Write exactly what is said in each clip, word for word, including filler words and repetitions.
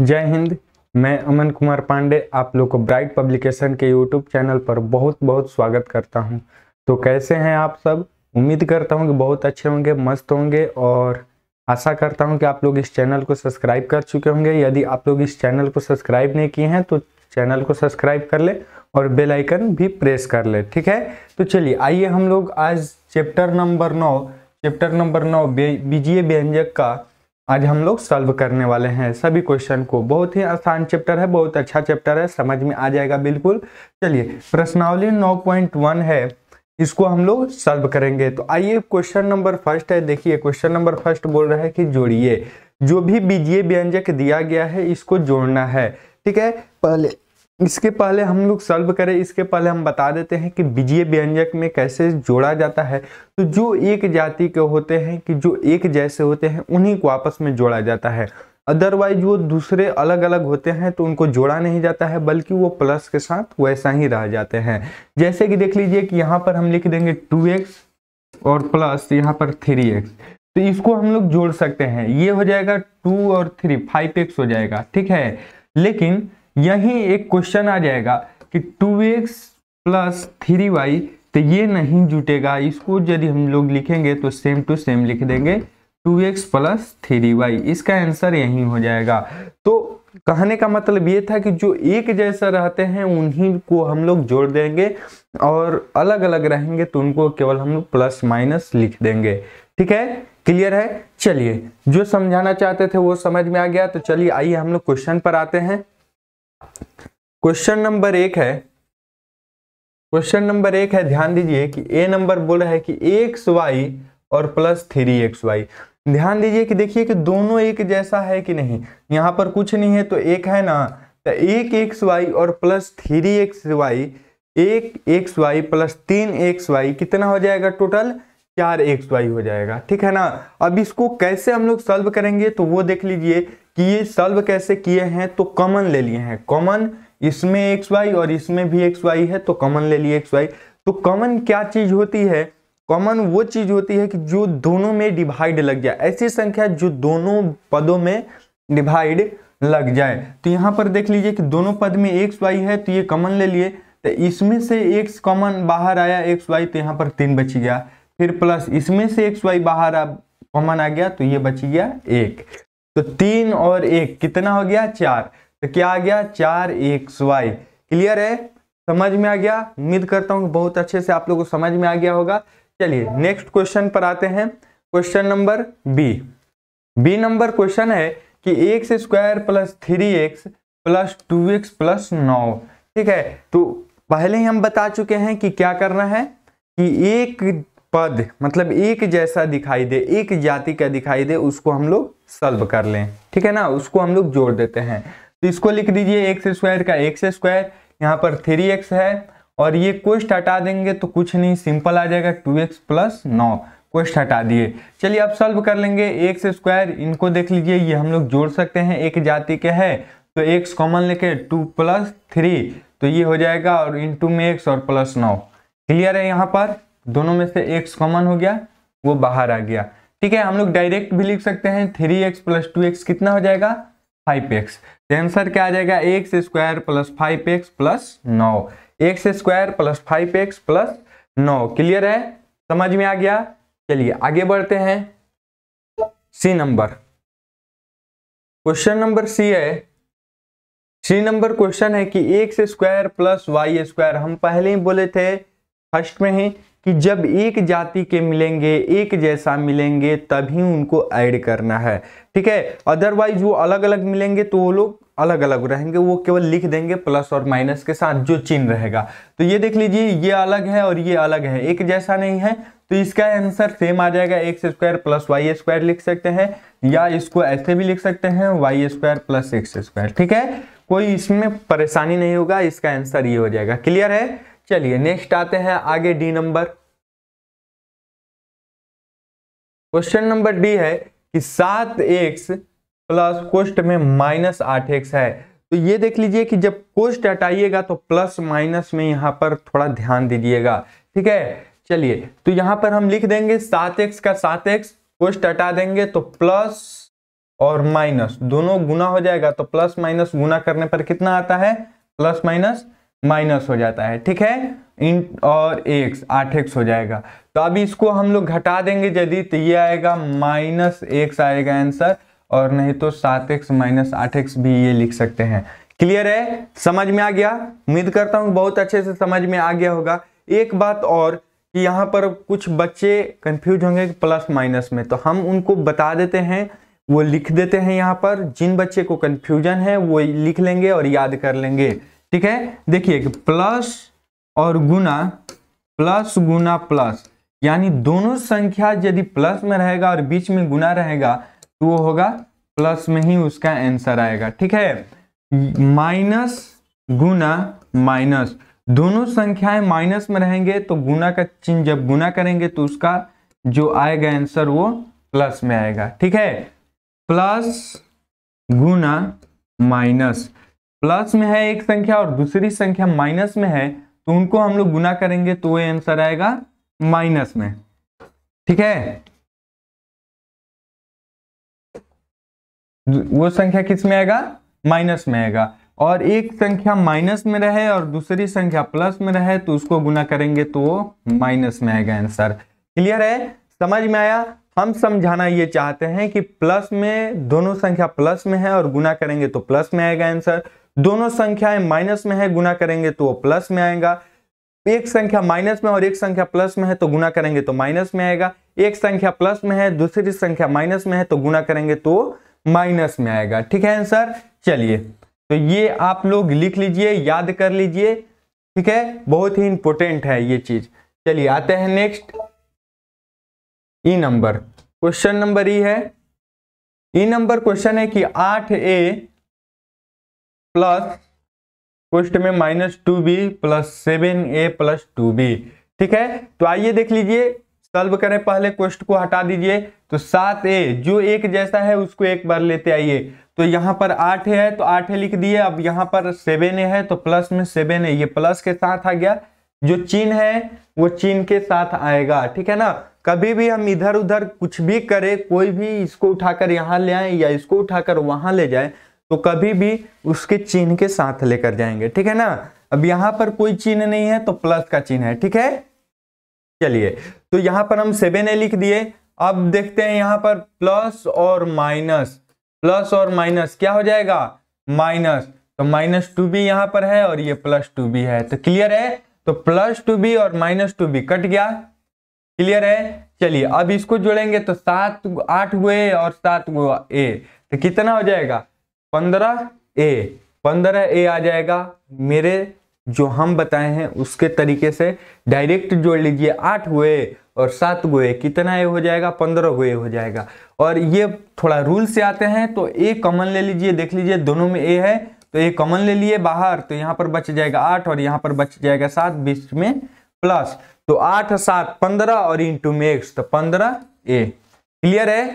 जय हिंद, मैं अमन कुमार पांडे आप लोग को ब्राइट पब्लिकेशन के यूट्यूब चैनल पर बहुत बहुत स्वागत करता हूं। तो कैसे हैं आप सब? उम्मीद करता हूं कि बहुत अच्छे होंगे, मस्त होंगे और आशा करता हूं कि आप लोग इस चैनल को सब्सक्राइब कर चुके होंगे। यदि आप लोग इस चैनल को सब्सक्राइब नहीं किए हैं तो चैनल को सब्सक्राइब कर ले और बेल आइकन भी प्रेस कर ले, ठीक है। तो चलिए आइए हम लोग आज चैप्टर नंबर नौ चैप्टर नंबर नौ बीजीय व्यंजक का आज हम लोग सॉल्व करने वाले हैं सभी क्वेश्चन को। बहुत ही आसान चैप्टर है, बहुत अच्छा चैप्टर है, समझ में आ जाएगा बिल्कुल। चलिए प्रश्नावली नौ पॉइंट एक है, इसको हम लोग सॉल्व करेंगे। तो आइए क्वेश्चन नंबर फर्स्ट है, देखिए क्वेश्चन नंबर फर्स्ट बोल रहा है कि जोड़िए, जो भी बीजीय व्यंजक दिया गया है इसको जोड़ना है, ठीक है। पहले इसके पहले हम लोग सॉल्व करें, इसके पहले हम बता देते हैं कि बीजीय व्यंजक में कैसे जोड़ा जाता है। तो जो एक जाति के होते हैं कि जो एक जैसे होते हैं उन्हीं को आपस में जोड़ा जाता है, अदरवाइज वो दूसरे अलग अलग होते हैं तो उनको जोड़ा नहीं जाता है, बल्कि वो प्लस के साथ वैसा ही रह जाते हैं। जैसे कि देख लीजिए कि यहाँ पर हम लिख देंगे टू एक्स और प्लस यहाँ पर थ्री एक्स, तो इसको हम लोग जोड़ सकते हैं, ये हो जाएगा टू और थ्री, फाइव एक्स हो जाएगा, ठीक है। लेकिन यही एक क्वेश्चन आ जाएगा कि two x plus three y, तो ये नहीं जुटेगा। इसको यदि हम लोग लिखेंगे तो सेम टू सेम लिख देंगे two x plus three y, इसका आंसर यही हो जाएगा। तो कहने का मतलब ये था कि जो एक जैसा रहते हैं उन्हीं को हम लोग जोड़ देंगे और अलग अलग रहेंगे तो उनको केवल हम लोग प्लस माइनस लिख देंगे, ठीक है, क्लियर है। चलिए जो समझाना चाहते थे वो समझ में आ गया। तो चलिए आइए हम लोग क्वेश्चन पर आते हैं। क्वेश्चन नंबर एक है, क्वेश्चन नंबर एक है, ध्यान दीजिए कि ए नंबर बोल रहा है कि एक्स वाई और प्लस थ्री एक्स वाई। ध्यान दीजिए कि देखिए कि दोनों एक जैसा है कि नहीं, यहाँ पर कुछ नहीं है तो एक है ना, तो एक एक्स वाई और प्लस थ्री एक्स वाई, एक एक्स वाई प्लस तीन एक्स वाई, कितना हो जाएगा टोटल? चार एक्स वाई हो जाएगा, ठीक है ना। अब इसको कैसे हम लोग सॉल्व करेंगे तो वो देख लीजिए कि ये सॉल्व कैसे किए हैं, तो कॉमन ले लिए हैं। कॉमन इसमें एक्स वाई और इसमें भी एक्स वाई है तो कॉमन ले लिए एक्स वाई। तो कॉमन क्या चीज होती है? कॉमन वो चीज होती है कि जो दोनों में डिवाइड लग जाए, ऐसी संख्या जो दोनों पदों में डिवाइड लग जाए। तो यहाँ पर देख लीजिए कि दोनों पद में एक्स वाई है तो ये कॉमन ले लिए, तो इसमें से एक्स कॉमन बाहर आया एक्स वाई, तो यहाँ पर तीन बच गया। फिर प्लस इसमें से एक्स वाई बाहर आ कॉमन आ गया तो ये बच गया एक, तो तीन और एक कितना हो गया? चार। तो क्या आ गया? चार एक्स वाई, क्लियर है, समझ में आ गया। उम्मीद करता हूँ बहुत अच्छे से आप लोगों को समझ में आ गया होगा। चलिए नेक्स्ट क्वेश्चन पर आते हैं, question number B. B number question है कि x square plus three x plus two x plus नौ, ठीक है। तो पहले ही हम बता चुके हैं कि क्या करना है कि एक पद मतलब एक जैसा दिखाई दे, एक जाति का दिखाई दे, उसको हम लोग सॉल्व कर लें, ठीक है ना, उसको हम लोग जोड़ देते हैं। तो इसको लिख दीजिए एक्स स्क्वायर का एक्स स्क्वायर, यहाँ पर थ्री एक्स है और ये कोष्ट हटा देंगे तो कुछ नहीं, सिंपल आ जाएगा टू एक्स प्लस नौ, कोष्ट हटा दिए। चलिए अब सॉल्व कर लेंगे एक्स स्क्वायर, इनको देख लीजिए ये हम लोग जोड़ सकते हैं, एक जाति के है तो एक्स कॉमन लेके टू प्लस थ्री, तो ये हो जाएगा और इन टू में एक्स और प्लस नौ, क्लियर है। यहाँ पर दोनों में से x कॉमन हो गया, वो बाहर आ गया, ठीक है। हम लोग डायरेक्ट भी लिख सकते हैं three x plus two x कितना हो जाएगा? Five x. आंसर क्या आ जाएगा? X square plus five x plus नौ, x square plus five x plus नौ, क्लियर है, समझ में आ गया। चलिए आगे बढ़ते हैं, C number question number C है। सी नंबर क्वेश्चन है कि x square plus y square, हम पहले ही बोले थे फर्स्ट में ही कि जब एक जाति के मिलेंगे, एक जैसा मिलेंगे तभी उनको ऐड करना है, ठीक है, अदरवाइज वो अलग अलग मिलेंगे तो वो लोग अलग अलग रहेंगे, वो केवल लिख देंगे प्लस और माइनस के साथ जो चिन्ह रहेगा। तो ये देख लीजिए ये अलग है और ये अलग है, एक जैसा नहीं है, तो इसका आंसर सेम आ जाएगा, x square plus y square लिख सकते हैं, या इसको ऐसे भी लिख सकते हैं y square plus x square, ठीक है, कोई इसमें परेशानी नहीं होगा, इसका आंसर ये हो जाएगा, क्लियर है। चलिए नेक्स्ट आते हैं आगे, D number question number D है कि सात एक्स प्लस कोष्ट में माइनस आठ एक्स है। तो ये देख लीजिए कि जब कोष्ट हटाइएगा तो प्लस माइनस में यहाँ पर थोड़ा ध्यान दीजिएगा, ठीक है। चलिए तो यहाँ पर हम लिख देंगे सात एक्स का सात एक्स, कोष्ट हटा देंगे तो प्लस और माइनस दोनों गुना हो जाएगा, तो प्लस माइनस गुना करने पर कितना आता है, प्लस माइनस माइनस हो जाता है, ठीक है। इन और एक्स आठ एक्स हो जाएगा। तो अब इसको हम लोग घटा देंगे यदि, तो ये आएगा माइनस एक्स आएगा आंसर, और नहीं तो सात एक्स माइनस आठ एक्स भी ये लिख सकते हैं। क्लियर है, समझ में आ गया? उम्मीद करता हूँ बहुत अच्छे से समझ में आ गया होगा। एक बात और कि यहाँ पर कुछ बच्चे कंफ्यूज होंगे प्लस माइनस में, तो हम उनको बता देते हैं, वो लिख देते हैं यहाँ पर। जिन बच्चे को कंफ्यूजन है वो लिख लेंगे और याद कर लेंगे, ठीक है। देखिए कि प्लस और गुना, प्लस गुना प्लस, यानी दोनों संख्या यदि प्लस में रहेगा और बीच में गुना रहेगा तो वो होगा प्लस में ही उसका आंसर आएगा, ठीक है। माइनस गुना माइनस, दोनों संख्याएं माइनस में रहेंगे तो गुना का चिन्ह जब गुना करेंगे तो उसका जो आएगा आंसर वो प्लस में आएगा, ठीक है। प्लस गुना माइनस, प्लस में है एक संख्या और दूसरी संख्या माइनस में है, तो उनको हम लोग गुना करेंगे तो वो आंसर आएगा माइनस में, ठीक है। वो संख्या किस में आएगा, माइनस में आएगा। और एक संख्या माइनस में रहे और दूसरी संख्या प्लस में रहे तो उसको गुना करेंगे तो वो माइनस में आएगा आंसर। क्लियर है, समझ में आया? हम समझाना ये चाहते हैं कि प्लस में दोनों संख्या प्लस में है और गुना करेंगे तो प्लस में आएगा आंसर, दोनों संख्याएं माइनस में है गुना करेंगे तो वो प्लस में आएगा, एक संख्या माइनस में और एक संख्या प्लस में है तो गुना करेंगे तो माइनस में आएगा, एक संख्या प्लस में है दूसरी संख्या माइनस में है तो गुना करेंगे तो माइनस में आएगा, ठीक है आंसर। चलिए तो ये आप लोग लिख लीजिए, याद कर लीजिए, ठीक है, बहुत ही इंपॉर्टेंट है ये चीज। चलिए आते हैं next, E number question number E है। ई नंबर क्वेश्चन है कि आठ ए प्लस क्वेश्चन में minus two b plus seven a plus two b, ठीक है। तो आइए देख लीजिए, सॉल्व करें। पहले क्वेश्चन को हटा दीजिए, तो सात ए जो एक जैसा है उसको एक बार लेते आइए। तो यहाँ पर आठ ए है तो आठ ए लिख दिए। अब यहाँ पर सेवन ए है तो प्लस में सेवन ए, ये प्लस के साथ आ गया, जो चिन्ह है वो चिन्ह के साथ आएगा, ठीक है ना। कभी भी हम इधर उधर कुछ भी करें, कोई भी इसको उठाकर यहाँ ले आए या इसको उठाकर वहां ले जाए, तो कभी भी उसके चिन्ह के साथ लेकर जाएंगे, ठीक है ना। अब यहाँ पर कोई चिन्ह नहीं है तो प्लस का चिन्ह है, ठीक है। चलिए तो यहाँ पर हम सेवन ए लिख दिए। अब देखते हैं यहाँ पर प्लस और माइनस, प्लस और माइनस क्या हो जाएगा, माइनस। तो माइनस टू बी यहाँ पर है और ये प्लस टू बी है, तो क्लियर है। तो प्लस टू बी और माइनस टू बी कट गया, क्लियर है। चलिए अब इसको जोड़ेंगे तो सात आठ हुए और सात गो ए, तो कितना हो जाएगा, पंद्रह ए। पंद्रह ए आ जाएगा। मेरे जो हम बताए हैं उसके तरीके से डायरेक्ट जोड़ लीजिए, आठ हुए और सात हुए, कितना ए हो जाएगा, पंद्रह हुए हो जाएगा। और ये थोड़ा रूल से आते हैं तो ए कॉमन ले लीजिए, देख लीजिए दोनों में ए है तो ए कॉमन ले लिए बाहर, तो यहाँ पर बच जाएगा आठ और यहाँ पर बच जाएगा सात, बीच में प्लस, तो आठ सात पंद्रह और इंटू में एक्स, तो पंद्रह ए। क्लियर है,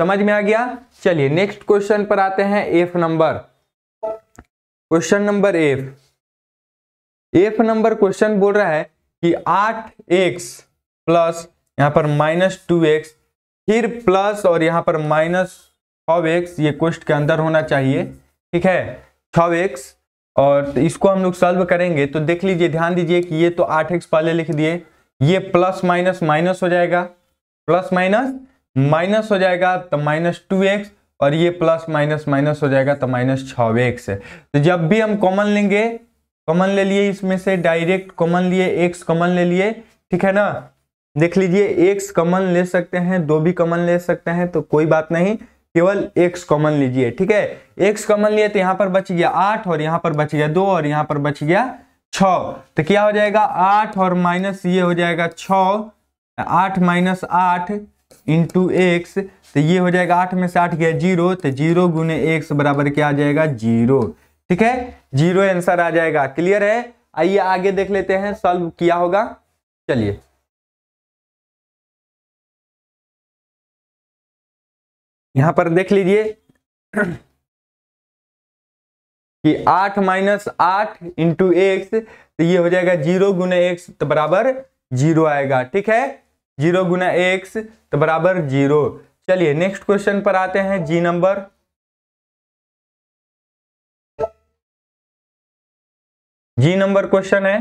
समझ में आ गया। चलिए नेक्स्ट क्वेश्चन पर आते हैं, F number question number F. F number question बोल रहा है कि आठ एक्स प्लस यहाँ पर माइनस टू एक्स, फिर प्लस और यहाँ पर माइनस छः एक्स, ये क्वेश्चन के अंदर होना चाहिए, ठीक है, छः एक्स। और इसको हम लोग सॉल्व करेंगे तो देख लीजिए, ध्यान दीजिए कि ये तो आठ एक्स पहले लिख दिए, ये प्लस माइनस माइनस हो जाएगा, प्लस माइनस माइनस हो जाएगा तो माइनस टू एक्स, और ये प्लस माइनस माइनस हो जाएगा तो माइनस छः एक्स है। तो जब भी हम कॉमन लेंगे, कॉमन ले लिए इसमें से, डायरेक्ट कॉमन लिए, एक्स कॉमन ले लिए, ठीक है ना। देख लीजिए एक्स कॉमन ले सकते हैं, दो भी कॉमन ले सकते हैं, तो कोई बात नहीं, केवल एक्स कॉमन लीजिए, ठीक है। एक्स कॉमन लिए तो यहाँ पर बच गया आठ और यहाँ पर बच गया दो और यहाँ पर बच गया छः, तो क्या हो जाएगा, आठ और माइनस ये हो जाएगा छः, आठ माइनस आठ इंटू एक्स, तो ये हो जाएगा आठ में से आठ गया जीरो, तो जीरो गुने एक्स बराबर क्या आ जाएगा, जीरो, ठीक है, जीरो आंसर आ जाएगा। क्लियर है, आइए आगे देख लेते हैं सॉल्व किया होगा। चलिए यहां पर देख लीजिए कि आठ माइनस आठ इंटू एक्स, तो ये हो जाएगा जीरो गुना एक्स तो बराबर जीरो आएगा, ठीक है, जीरो गुना एक्स तो बराबर जीरो। चलिए नेक्स्ट क्वेश्चन पर आते हैं, G number G number question है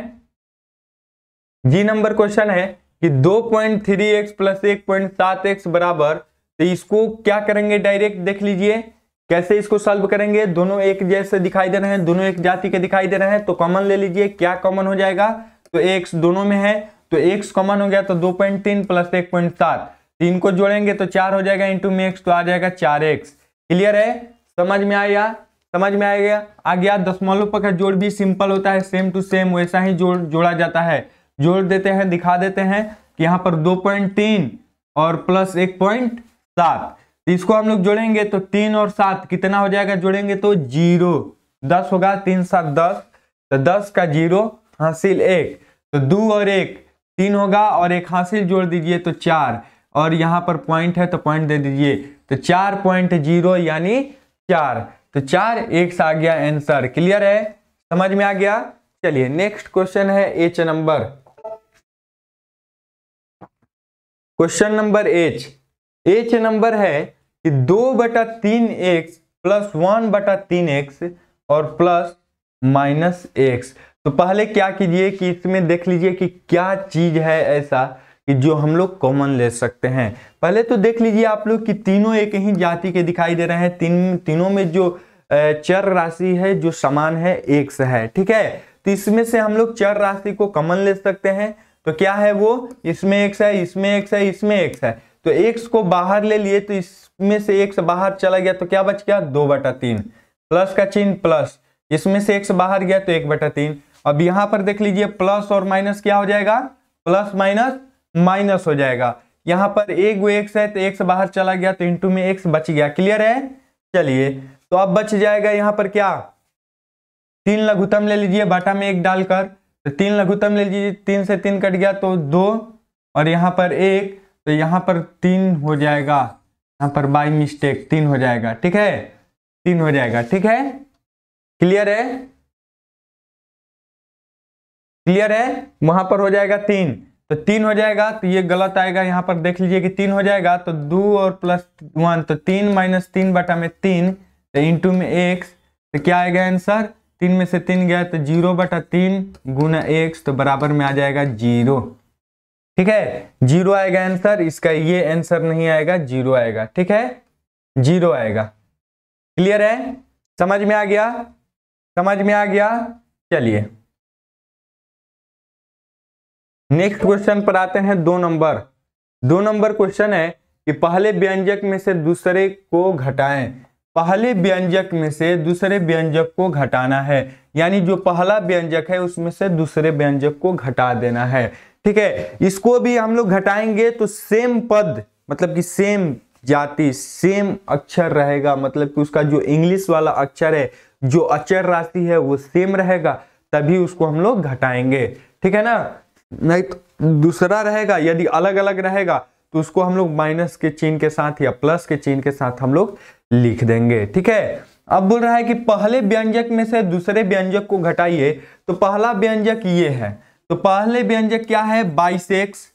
जी नंबर क्वेश्चन है कि दो पॉइंट तीन एक्स प्लस एक पॉइंट सात एक्स बराबर, तो इसको क्या करेंगे डायरेक्ट देख लीजिए कैसे इसको सॉल्व करेंगे। दोनों एक जैसे दिखाई दे रहे हैं, दोनों एक जाति के दिखाई दे रहे हैं, तो कॉमन ले लीजिए। क्या कॉमन हो जाएगा, तो एक्स दोनों में है तो एक्स कॉमन हो गया, तो दो पॉइंट तीन प्लस एक पॉइंट सात, तीन को जोड़ेंगे तो चार हो जाएगा, इंटू में एक्स तो आ जाएगा चार एक्स। क्लियर है, समझ में आया समझ में आएगा आ गया। दशमलव पद का जोड़ भी सिंपल होता है, सेम टू सेम वैसा ही जोड़ जोड़ा जाता है। जोड़ देते हैं, दिखा देते हैं कि यहाँ पर दो पॉइंट तीन और प्लस एक पॉइंट सात, इसको हम लोग जोड़ेंगे तो तीन और सात कितना हो जाएगा, जोड़ेंगे तो जीरो, दस होगा, तीन सात दस, तो दस का जीरो हासिल एक, तो दो और एक तीन होगा और एक हासिल जोड़ दीजिए तो चार, और यहाँ पर पॉइंट है तो पॉइंट दे दीजिए, तो चार पॉइंट जीरो यानी चार, तो चार एक्स आ गया आंसर। क्लियर है, समझ में आ गया। चलिए नेक्स्ट क्वेश्चन है H number, question number H H number है कि दो बटा तीन एक्स प्लस वन बटा तीन एक्स और प्लस माइनस एक्स। तो पहले क्या कीजिए कि इसमें देख लीजिए कि क्या चीज है ऐसा कि जो हम लोग कॉमन ले सकते हैं। पहले तो देख लीजिए आप लोग कि तीनों एक ही जाति के दिखाई दे रहे हैं, तीन तीनों में जो चर राशि है जो समान है एक्स है, ठीक है। तो इसमें से हम लोग चर राशि को कॉमन ले सकते हैं, तो क्या है वो, इसमें एक्स है, इसमें एक्स है, इसमें एक्स है, तो एक्स को बाहर ले लिए, तो इसमें से एक्स बाहर चला गया तो क्या बच गया, दो बटा तीन, प्लस का चिन्ह प्लस, इसमें से एक्स बाहर गया तो एक बटा तीन। अब यहाँ पर देख लीजिए प्लस और माइनस क्या हो जाएगा, प्लस माइनस माइनस हो जाएगा। यहाँ पर एक वो एक्स है तो एक्स बाहर चला गया तो इंटू में एक्स बच गया। क्लियर है, चलिए तो अब बच जाएगा यहाँ पर क्या, तीन लघुत्तम ले लीजिए बाटा में एक डालकर, तो तीन लघुत्तम ले लीजिए, तीन से तीन कट गया तो दो, और यहाँ पर एक, तो यहाँ पर तीन हो जाएगा, यहाँ पर बाय मिस्टेक तीन हो जाएगा, ठीक है, तीन हो जाएगा, ठीक है। क्लियर है क्लियर है वहां पर हो जाएगा तीन, तो तीन हो जाएगा, तो ये गलत आएगा। यहाँ पर देख लीजिए कि तीन हो जाएगा तो दो और प्लस वन, तो तीन माइनस तीन बटा में तीन, तो इंटू में एक्स, तो क्या आएगा आंसर, तीन में से तीन गया तो जीरो बटा तीन गुना एक्स, तो बराबर में आ जाएगा जीरो, ठीक है, जीरो आएगा आंसर। इसका ये आंसर नहीं आएगा, जीरो आएगा, ठीक है, जीरो आएगा। क्लियर है, समझ में आ गया समझ में आ गया चलिए नेक्स्ट क्वेश्चन पर आते हैं, दो नंबर दो नंबर क्वेश्चन है कि पहले व्यंजक में से दूसरे को घटाएं। पहले व्यंजक में से दूसरे व्यंजक को घटाना है, यानी जो पहला व्यंजक है उसमें से दूसरे व्यंजक को घटा देना है, ठीक है। इसको भी हम लोग घटाएंगे तो सेम पद, मतलब कि सेम जाति, सेम अक्षर रहेगा, मतलब कि उसका जो इंग्लिश वाला अक्षर है, जो अचर राशि है वो सेम रहेगा, तभी उसको हम लोग घटाएंगे, ठीक है ना। नहीं तो दूसरा रहेगा, यदि अलग अलग रहेगा तो उसको हम लोग माइनस के चिन्ह के साथ या प्लस के चिन्ह के साथ हम लोग लिख देंगे, ठीक है। अब बोल रहा है कि पहले व्यंजक में से दूसरे व्यंजक को घटाइए, तो पहला व्यंजक ये है, तो पहले व्यंजक क्या है, बाईस एक्स,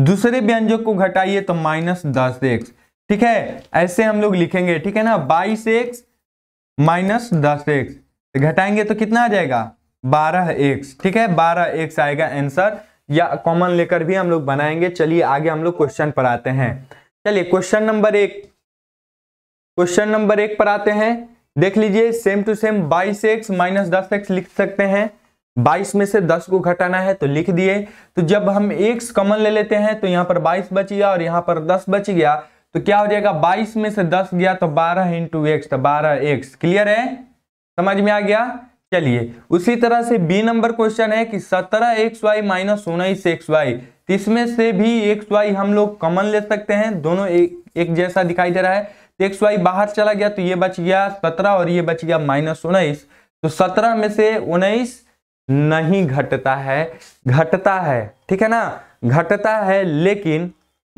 दूसरे व्यंजक को घटाइए तो माइनस दस एक्स, ठीक है, ऐसे हम लोग लिखेंगे, ठीक है ना। बाईस एक्स माइनस दस एक्स घटाएंगे तो कितना आ जाएगा, बारह एक्स, ठीक है, बारह एक्स आएगा आंसर, या कॉमन लेकर भी हम लोग बनाएंगे। चलिए आगे हम लोग क्वेश्चन पर आते हैं। चलिए क्वेश्चन नंबर एक क्वेश्चन नंबर एक पर आते हैं। देख लीजिए सेम टू सेम बाईस एक्स माइनस दस एक्स लिख सकते हैं। बाईस में से दस को घटाना है तो लिख दिए, तो जब हम एक्स कॉमन ले लेते हैं तो यहाँ पर बाईस बच गया और यहाँ पर दस बच गया, तो क्या हो जाएगा, बाईस में से दस गया तो बारह इंटू एक्स, तो बारह एक्स। क्लियर है, समझ में आ गया। चलिए उसी तरह से बी नंबर क्वेश्चन है कि सत्रह एक्स वाई माइनस उन्नीस एक्स वाई, इसमें से भी एक्स वाई हम लोग कॉमन ले सकते हैं, दोनों एक, एक जैसा दिखाई दे रहा है, तो एक्स वाई बाहर चला गया तो ये बच गया सत्रह और ये बच गया माइनस उन्नीस, तो सत्रह में से उन्नीस नहीं घटता है, घटता है, ठीक है ना, घटता है, लेकिन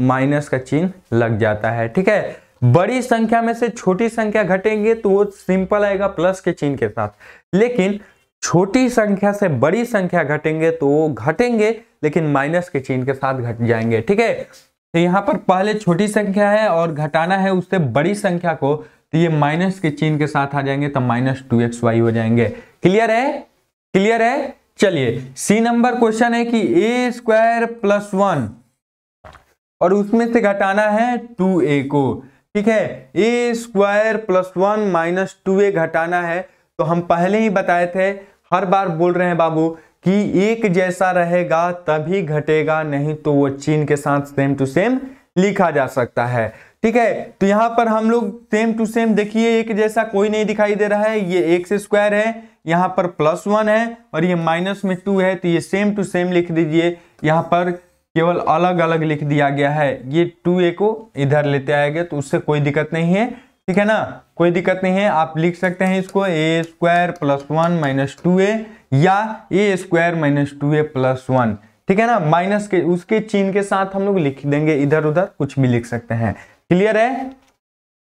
माइनस का चिन्ह लग जाता है, ठीक है। बड़ी संख्या में से छोटी संख्या घटेंगे तो वो सिंपल आएगा प्लस के चिन्ह के साथ, लेकिन छोटी संख्या से बड़ी संख्या घटेंगे तो वो घटेंगे लेकिन माइनस के चिन्ह के साथ घट जाएंगे, ठीक है। तो यहाँ पर पहले छोटी संख्या है और घटाना है उससे बड़ी संख्या को, तो ये माइनस के चिन्ह के साथ आ जाएंगे, तो माइनस टू एक्स वाई हो जाएंगे। क्लियर है? क्लियर है? चलिए सी नंबर क्वेश्चन है कि ए स्क्वायर प्लस वन और उसमें से घटाना है टू ए को। ठीक है, a square plus one minus two a घटाना है। तो हम पहले ही बताए थे, हर बार बोल रहे हैं बाबू कि एक जैसा रहेगा तभी घटेगा, नहीं तो वो चिन्ह के साथ सेम टू सेम लिखा जा सकता है। ठीक है, तो यहाँ पर हम लोग सेम टू सेम देखिए, एक जैसा कोई नहीं दिखाई दे रहा है। ये एक्स स्क्वायर है, यहाँ पर प्लस वन है और ये माइनस में टू है, तो ये सेम टू सेम लिख दीजिए। यहाँ पर केवल अलग अलग लिख दिया गया है। ये टू ए को इधर लेते आएगा तो उससे कोई दिक्कत नहीं है। ठीक है ना, कोई दिक्कत नहीं है, आप लिख सकते हैं इसको a square plus one minus two a या a square minus two a plus one. ठीक है ना, माइनस के उसके चिन्ह के साथ हम लोग लिख देंगे, इधर उधर कुछ भी लिख सकते हैं। क्लियर है?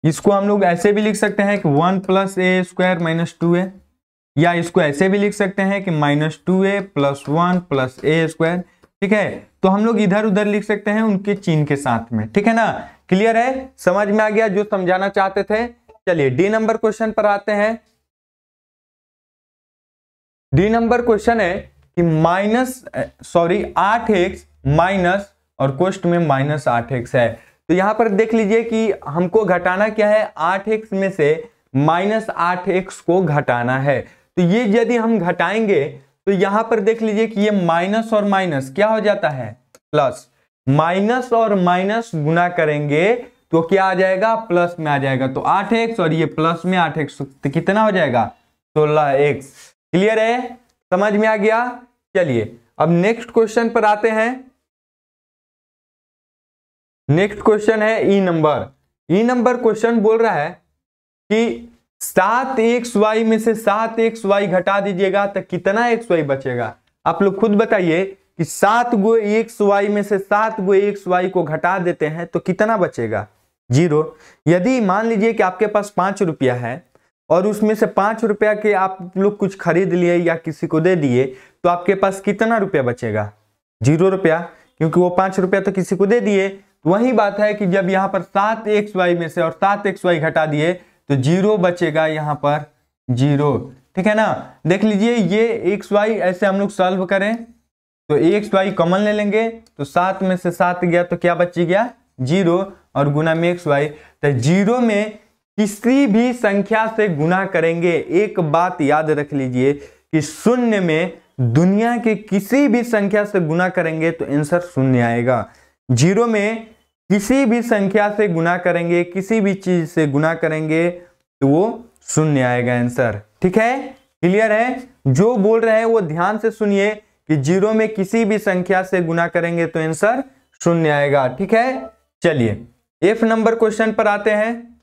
इसको हम लोग ऐसे भी लिख सकते हैं कि one plus A square minus two a, या इसको ऐसे भी लिख सकते हैं कि minus two a plus one plus A square. ठीक है, तो हम लोग इधर उधर लिख सकते हैं उनके चिन्ह के साथ में। ठीक है ना, क्लियर है? समझ में आ गया जो समझाना चाहते थे। चलिए डी नंबर क्वेश्चन पर आते हैं। डी नंबर क्वेश्चन है कि माइनस सॉरी आठ एक्स माइनस और कोष्ट में माइनस आठ एक्स है। तो यहाँ पर देख लीजिए कि हमको घटाना क्या है, आठ एक्स में से माइनस आठ एक्स को घटाना है। तो ये यदि हम घटाएंगे तो यहाँ पर देख लीजिए कि ये माइनस और माइनस क्या हो जाता है, प्लस। माइनस और माइनस गुना करेंगे तो क्या आ जाएगा, प्लस में आ जाएगा। तो आठ एक्स और ये प्लस में आठ एक्स, तो कितना हो जाएगा, सोलह एक्स। क्लियर है? समझ में आ गया। चलिए अब नेक्स्ट क्वेश्चन पर आते हैं। नेक्स्ट क्वेश्चन है E number. E number question बोल रहा है कि सात एक्स वाई में से सात एक्स वाई घटा दीजिएगा तो कितना एक्स वाई बचेगा। आप लोग खुद बताइए कि सात गो एक्स वाई में से सात गो एक्स वाई को घटा देते हैं तो कितना बचेगा, जीरो। यदि मान लीजिए कि आपके पास पाँच रुपया है और उसमें से पाँच रुपया के आप लोग कुछ खरीद लिए या किसी को दे दिए, तो आपके पास कितना रुपया बचेगा, जीरो रुपया, क्योंकि वो पाँच रुपया तो किसी को दे दिए। वही बात है कि जब यहाँ पर सात एक्स वाई में से और सात एक्स वाई घटा दिए तो जीरो बचेगा, यहाँ पर जीरो। ठीक है ना, देख लीजिए ये एक्स वाई ऐसे हम लोग सॉल्व करें तो एक्स वाई कॉमन ले लेंगे, तो सात में से सात गया तो क्या बच गया, जीरो, और गुना में एक्स वाई। तो जीरो में किसी भी संख्या से गुना करेंगे। एक बात याद रख लीजिए कि शून्य में दुनिया के किसी भी संख्या से गुना करेंगे तो आंसर शून्य आएगा। जीरो में किसी भी संख्या से गुना करेंगे, किसी भी चीज से गुना करेंगे तो वो शून्य आएगा आंसर। ठीक है, क्लियर है? जो बोल रहे हैं वो ध्यान से सुनिए कि जीरो में किसी भी संख्या से गुना करेंगे तो आंसर शून्य आएगा। ठीक है, चलिए एफ नंबर क्वेश्चन पर आते हैं।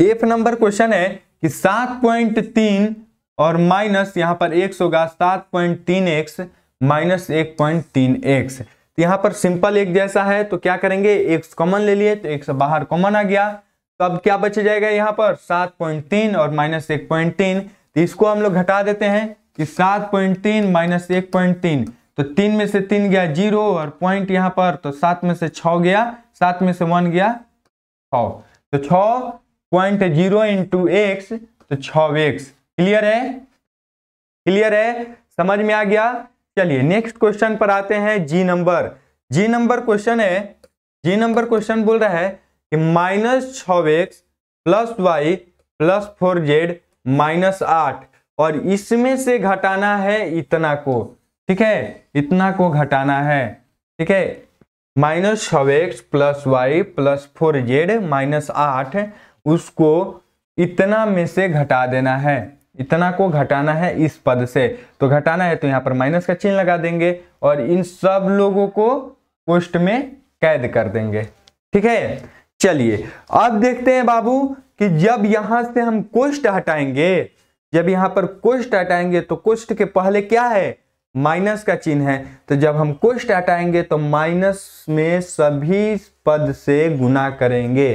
एफ नंबर क्वेश्चन है कि सात पॉइंट तीन और माइनस यहाँ पर एक्स होगा, सात पॉइंट तीन एक्स माइनस एक पॉइंट तीन एक्स। तो यहाँ पर सिंपल एक जैसा है तो क्या करेंगे, एक्स कॉमन ले लिए तो एक्स बाहर कॉमन आ गया, तो अब क्या बच जाएगा यहाँ पर, सात पॉइंट तीन और माइनस एक पॉइंट तीन। तो इसको हम लोग घटा देते हैं कि सात पॉइंट तीन माइनस एक पॉइंट तीन, तो तीन में से तीन गया जीरो और पॉइंट यहाँ पर, तो सात में से छः गया, सात में से वन गया छः, तो छः पॉइंट जीरो इंटू एक्स, तो छः एक्स। क्लियर है? क्लियर है, समझ में आ गया। चलिए नेक्स्ट क्वेश्चन पर आते हैं, G number. G number question है, जी नंबर क्वेश्चन बोल रहा है कि माइनस छः x plus Y plus four z minus आठ और इसमें से घटाना है इतना को। ठीक है, इतना को घटाना है। ठीक है, माइनस छः x plus Y plus four z minus आठ, उसको इतना में से घटा देना है, इतना को घटाना है इस पद से। तो घटाना है तो यहाँ पर माइनस का चिन्ह लगा देंगे और इन सब लोगों को कोष्ट में कैद कर देंगे। ठीक है, चलिए अब देखते हैं बाबू कि जब यहाँ से हम कोष्ट हटाएंगे, जब यहाँ पर कोष्ट हटाएंगे तो कोष्ट के पहले क्या है, माइनस का चिन्ह है, तो जब हम कोष्ट हटाएंगे तो माइनस में सभी पद से गुना करेंगे।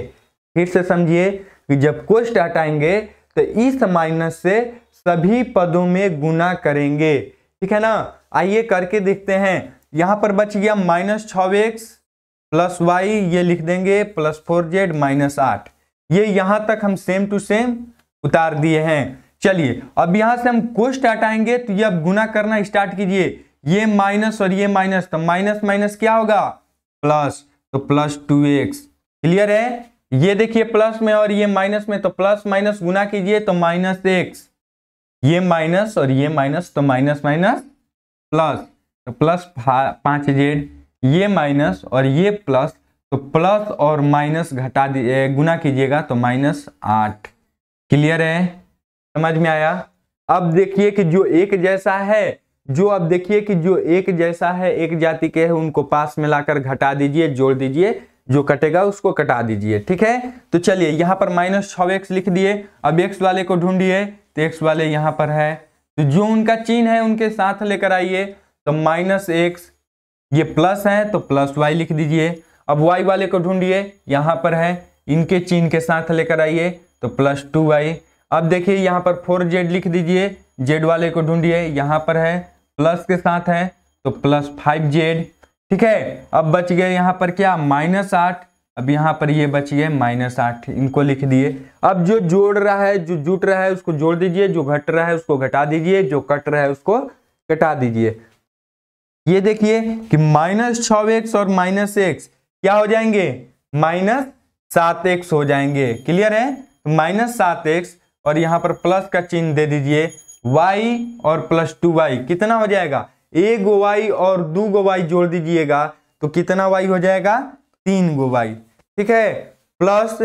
फिर से समझिए कि जब कोष्ट हटाएंगे तो इस माइनस से सभी पदों में गुना करेंगे। ठीक है ना, आइए करके देखते हैं। यहाँ पर बच गया माइनस छः एक्स प्लस वाई ये लिख देंगे प्लस फोर जेड माइनस आठ। ये यहाँ तक हम सेम टू सेम उतार दिए हैं। चलिए अब यहाँ से हम कोष्ट हटाएंगे तो ये अब गुना करना स्टार्ट कीजिए। ये माइनस और ये माइनस, तो माइनस माइनस क्या होगा प्लस, तो प्लस टू एक्स। क्लियर है? ये देखिए प्लस में और ये माइनस में, तो प्लस माइनस गुना कीजिए तो माइनस एक्स। ये माइनस और ये माइनस, तो माइनस माइनस प्लस, तो प्लस पाँच जेड। ये माइनस और ये प्लस, तो प्लस और माइनस घटा दीजिए, गुना कीजिएगा तो माइनस आठ। क्लियर है? समझ में आया? अब देखिए कि जो एक जैसा है, जो अब देखिए कि जो एक जैसा है, एक जाति के है, उनको पास में लाकर घटा दीजिए, जोड़ दीजिए, जो कटेगा उसको कटा दीजिए। ठीक है? तो चलिए यहाँ पर माइनस छः एक्स लिख दिए। अब एक्स वाले को ढूंढिए, तो एक्स वाले यहाँ पर है, तो जो उनका चिन्ह है उनके साथ लेकर आइए, तो माइनस एक्स। ये प्लस है तो प्लस वाई लिख दीजिए। अब वाई वाले को ढूंढिए, यहाँ पर है, इनके चिन्ह के साथ लेकर आइए तो प्लस टू वाई। अब देखिए यहाँ पर फोर जेड लिख दीजिए। जेड वाले को ढूंढिए, यहाँ पर है, प्लस के साथ है तो प्लस फाइव जेड। ठीक है? अब बच गए यहाँ पर क्या, माइनस आठ। अब यहाँ पर ये बच गए माइनस आठ, इनको लिख दिए। अब जो जोड़ रहा है, जो जुट रहा है उसको जोड़ दीजिए, जो घट रहा है उसको घटा दीजिए, जो कट रहा है उसको कटा दीजिए। ये देखिए कि माइनस छः एक्स और माइनस एक्स क्या हो जाएंगे, माइनस सात एक्स हो जाएंगे। क्लियर है? माइनस सात एक्स और यहाँ पर प्लस का चिन्ह दे दीजिए, वाई और प्लस टू वाई। कितना हो जाएगा, एक गो वाई और दो गो वाई जोड़ दीजिएगा तो कितना वाई हो जाएगा, तीन गो वाई। ठीक है? प्लस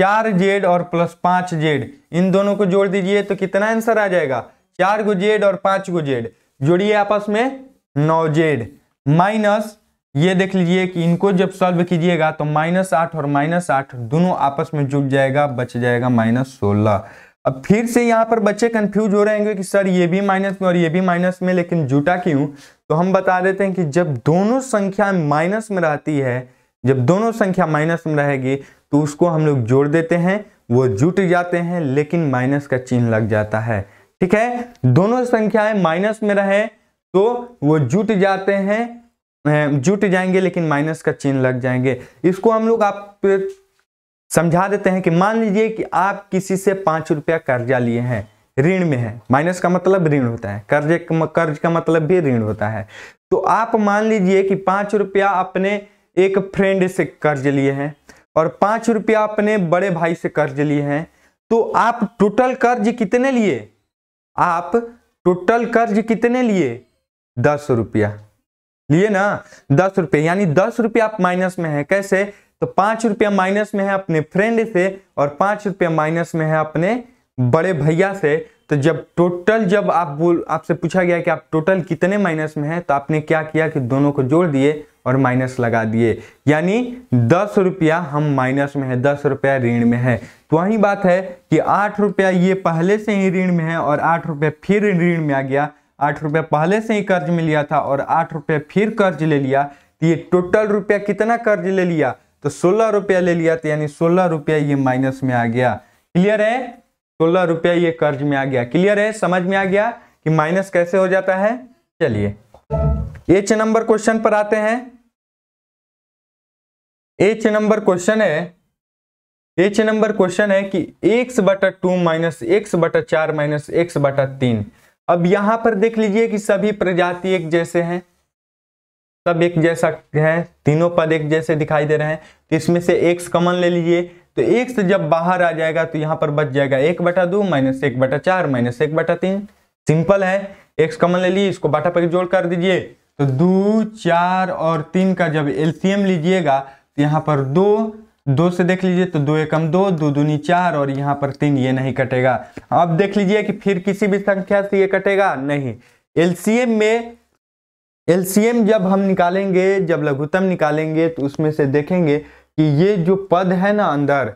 चार जेड और प्लस पाँच जेड, इन दोनों को जोड़ दीजिए तो कितना आंसर आ जाएगा, चार गो जेड और पाँच गो जेड। जोड़िए आपस में, नौ जेड। माइनस ये देख लीजिए कि इनको जब सॉल्व कीजिएगा तो माइनस आठ और माइनस आठ दोनों आपस में जुट जाएगा, बच जाएगा माइनस सोलह। अब फिर से यहाँ पर बच्चे कंफ्यूज हो रहे होंगे कि सर ये भी माइनस में और ये भी माइनस में, लेकिन जुटा क्यों? तो हम बता देते हैं कि जब दोनों संख्या माइनस में रहती है, जब दोनों संख्या माइनस में रहेगी तो उसको हम लोग जोड़ देते हैं, वो जुट जाते हैं, लेकिन माइनस का चिन्ह लग जाता है। ठीक है? दोनों संख्याएं माइनस में रहे तो वो जुट जाते हैं, जुट जाएंगे लेकिन माइनस का चिन्ह लग जाएंगे। इसको हम लोग आप समझा देते हैं कि मान लीजिए कि आप किसी से पाँच रुपया कर्जा लिए हैं, ऋण में है, माइनस का मतलब ऋण होता है, कर्जे कर्ज का मतलब भी ऋण होता है। तो आप मान लीजिए कि पाँच रुपया अपने एक फ्रेंड से कर्ज लिए हैं और पाँच रुपया अपने बड़े भाई से कर्ज लिए हैं, तो आप टोटल कर्ज कितने लिए, आप टोटल कर्ज कितने लिए, दस रुपया लिए ना, दस रुपये। यानी दस रुपया आप माइनस में है। कैसे? तो पाँच रुपया माइनस में है अपने फ्रेंड से और पाँच रुपया माइनस में है अपने बड़े भैया से। तो जब टोटल, जब आप बोल आपसे पूछा गया कि आप टोटल कितने माइनस में है, तो आपने क्या किया कि दोनों को जोड़ दिए और माइनस लगा दिए। यानी दस रुपया हम माइनस में है, दस रुपया ऋण में है। तो वही बात है कि आठ रुपया ये पहले से ही ऋण में है और आठ रुपया फिर ऋण में आ गया। आठ रुपया पहले से ही कर्ज में लिया था और आठ रुपया फिर कर्ज ले लिया, तो ये टोटल रुपया कितना कर्ज ले लिया, तो सोलह रुपया ले लिया, तो यानी सोलह रुपया ये माइनस में आ गया। क्लियर है? सोलह रुपया ये कर्ज में आ गया। क्लियर है? समझ में आ गया कि माइनस कैसे हो जाता है। चलिए एच नंबर क्वेश्चन पर आते हैं। एच नंबर क्वेश्चन है, एच नंबर क्वेश्चन है कि एक्स बटा टू माइनस एक्स बटा चार माइनस एक्स बटा तीन। अब यहाँ पर देख लीजिए कि सभी प्रजाति एक जैसे हैं, सब एक जैसा है, तीनों पद एक जैसे दिखाई दे रहे हैं, तो इसमें से एक्स कॉमन ले लीजिए। तो एक्स जब बाहर आ जाएगा तो यहाँ पर बच जाएगा एक बटा दो माइनस एक बटा चार माइनस एक बटा तीन। सिंपल है, एक्स कॉमन ले लीजिए, इसको बाटा पर जोड़ कर दीजिए, तो दो चार और तीन का जब एलसीएम लीजिएगा तो यहाँ पर दो, दो से देख लीजिए तो दो एकम दो, दो दूनी चार और यहाँ पर तीन, ये नहीं कटेगा। अब देख लीजिए कि फिर किसी भी संख्या से ये कटेगा नहीं। एलसीएम में, एलसीएम जब हम निकालेंगे, जब लघुत्तम निकालेंगे, तो उसमें से देखेंगे कि ये जो पद है ना अंदर,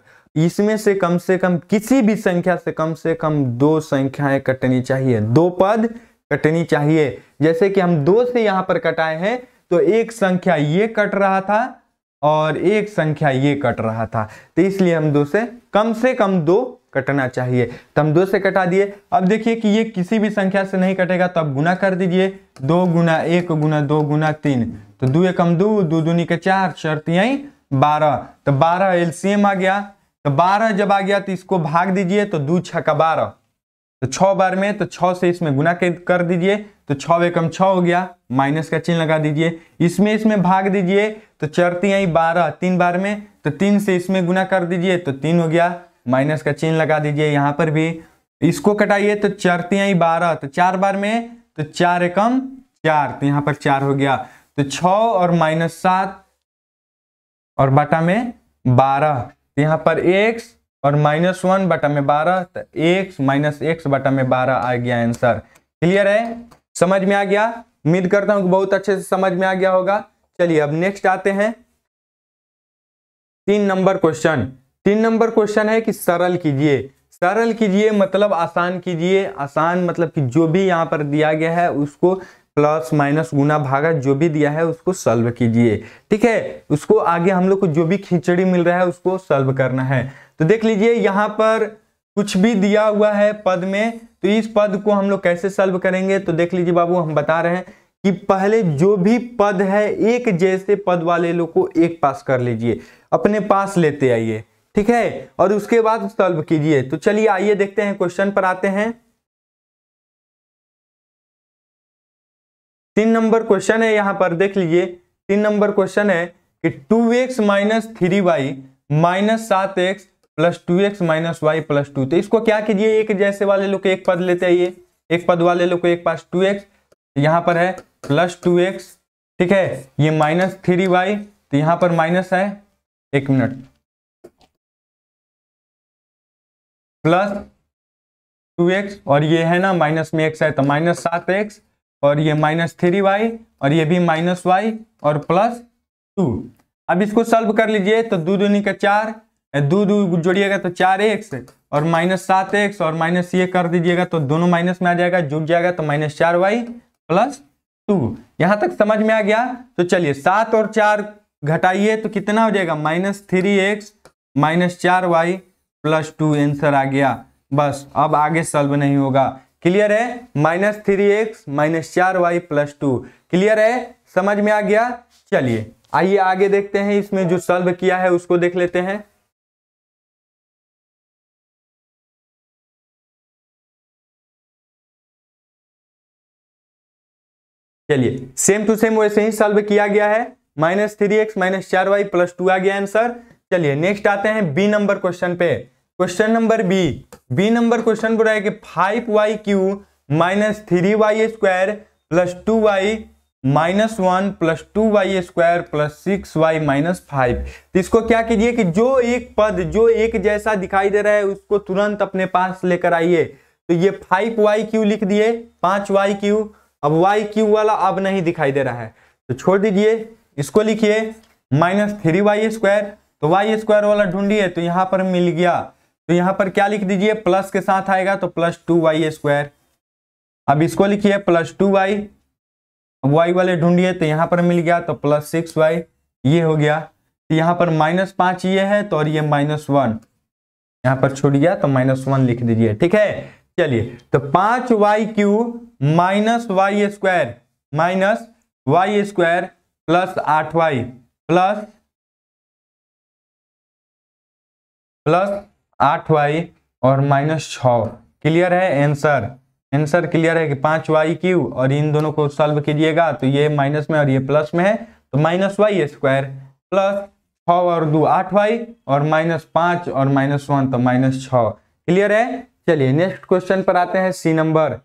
इसमें से कम से कम किसी भी संख्या से कम से कम दो संख्याएं कटनी चाहिए, दो पद कटनी चाहिए। जैसे कि हम दो से यहाँ पर कटाए हैं, तो एक संख्या ये कट रहा था और एक संख्या ये कट रहा था, तो इसलिए हम दो से कम से कम दो कटना चाहिए, तो हम दो से कटा दिए। अब देखिए कि ये किसी भी संख्या से नहीं कटेगा, तो अब गुना कर दीजिए, दो गुना एक गुना दो गुना तीन, तो दो एकम दो, दो दूनी के चार, शर्त यही बारह। तो बारह एलसीएम आ गया, तो बारह जब आ गया तो इसको भाग दीजिए, तो दो छः का बारह, तो छः बार में, तो छः से इसमें गुना कर दीजिए, तो छः एकम छः हो गया, माइनस का चिन्ह लगा दीजिए, इसमें इसमें भाग दीजिए, तो चरती यही बारह तीन बार में, तो तीन से इसमें गुना कर दीजिए, तो तीन हो गया, माइनस का चिन्ह लगा दीजिए, यहाँ पर भी इसको कटाइए, तो चरती यही बारह, तो चार बार में, तो चार एकम चार, तो यहाँ पर चार हो गया, तो छः और माइनस सात और बटा में बारह, यहाँ पर एक्स और माइनस वन बटा में बारह, तो एक्स माइनस एक्स बटा में बारह आ गया आंसर। क्लियर है, समझ में आ गया, उम्मीद करता हूं कि बहुत अच्छे से समझ में आ गया होगा। चलिए अब नेक्स्ट आते हैं तीन नंबर क्वेश्चन। तीन नंबर क्वेश्चन है कि सरल कीजिए। सरल कीजिए मतलब आसान कीजिए, आसान मतलब कि जो भी यहाँ पर दिया गया है उसको प्लस माइनस गुना भागा जो भी दिया है उसको सॉल्व कीजिए, ठीक है। उसको आगे हम लोग को जो भी खिचड़ी मिल रहा है उसको सॉल्व करना है। तो देख लीजिए यहाँ पर कुछ भी दिया हुआ है पद में, तो इस पद को हम लोग कैसे सॉल्व करेंगे। तो देख लीजिए बाबू, हम बता रहे हैं कि पहले जो भी पद है एक जैसे पद वाले लोग को एक पास कर लीजिए, अपने पास लेते आइए, ठीक है, और उसके बाद सॉल्व कीजिए। तो चलिए आइए देखते हैं, क्वेश्चन पर आते हैं। तीन नंबर क्वेश्चन है, यहाँ पर देख लीजिए, तीन नंबर क्वेश्चन है कि two x minus three y minus सात x plus two x minus y plus two. तो इसको क्या कीजिए, एक जैसे वाले लोग को एक पद लेते आइए, एक पद वाले लोग को एक पास टू एक्स, यहाँ पर है प्लस टू एक्स, ठीक है, ये माइनस थ्री वाई, तो यहाँ पर माइनस है, एक मिनट, प्लस टू एक्स और ये है ना माइनस में एक्स है, तो माइनस सात एक्स और ये माइनस थ्री वाई और ये भी माइनस वाई और प्लस टू। अब इसको सॉल्व कर लीजिए, तो दो दूनी का चार, दो दो जोड़िएगा तो चार एक्स और माइनस सात एक्स और माइनस ये कर दीजिएगा, तो दोनों माइनस में आ जाएगा, जुड़ जाएगा, तो माइनस चार वाई प्लस टू। यहाँ तक समझ में आ गया। तो चलिए सात और चार घटाइए, तो कितना हो जाएगा, माइनस थ्री एक्स माइनस चार वाई प्लस टू आंसर आ गया। बस अब आगे सॉल्व नहीं होगा। क्लियर है, माइनस थ्री एक्स माइनस चार वाई प्लस टू। क्लियर है, समझ में आ गया। चलिए आइए आगे देखते हैं, इसमें जो सॉल्व किया है उसको देख लेते हैं। चलिए सेम टू सेम वैसे ही सॉल्व किया गया है, माइनस थ्री एक्स माइनस चार वाई प्लस टू आ गया आंसर। चलिए नेक्स्ट आते हैं बी नंबर क्वेश्चन पे। Question number B, B number question बोला है कि five y q minus three y square plus two y minus one plus two y square plus six y minus five. तो इसको क्या कीजिए कि जो एक पद जो एक जैसा दिखाई दे रहा है उसको तुरंत अपने पास लेकर आइए। तो ये फाइव वाई क्यू लिख दिए, पांच वाई क्यू, अब वाई क्यू वाला अब नहीं दिखाई दे रहा है तो छोड़ दीजिए, इसको लिखिए माइनस थ्री वाई स्क्वायर, तो वाई स्क्वायर वाला ढूंढिए, तो यहाँ पर मिल गया, तो यहाँ पर क्या लिख दीजिए, प्लस के साथ आएगा तो प्लस टू वाई स्क्वायर। अब इसको लिखिए प्लस टू वाई, वाई वाले ढूंढिए, तो यहाँ पर मिल गया, तो प्लस सिक्स वाई, ये हो गया, तो यहाँ पर माइनस पाँच ये है, तो और ये माइनस वन यहाँ पर छूट गया, तो माइनस वन लिख दीजिए, ठीक है। चलिए तो पाँच y q minus y square minus y square plus आठ वाई प्लस प्लस आठ वाई और माइनस छ। क्लियर है आंसर, आंसर क्लियर है कि पाँच वाई क्यू और इन दोनों को सॉल्व कीजिएगा, तो ये माइनस में और ये प्लस में है, तो माइनस वाई स्क्वायर प्लस छ और दो आठ वाई और माइनस पाँच और माइनस वन, तो माइनस छ। क्लियर है। चलिए नेक्स्ट क्वेश्चन पर आते हैं, C number.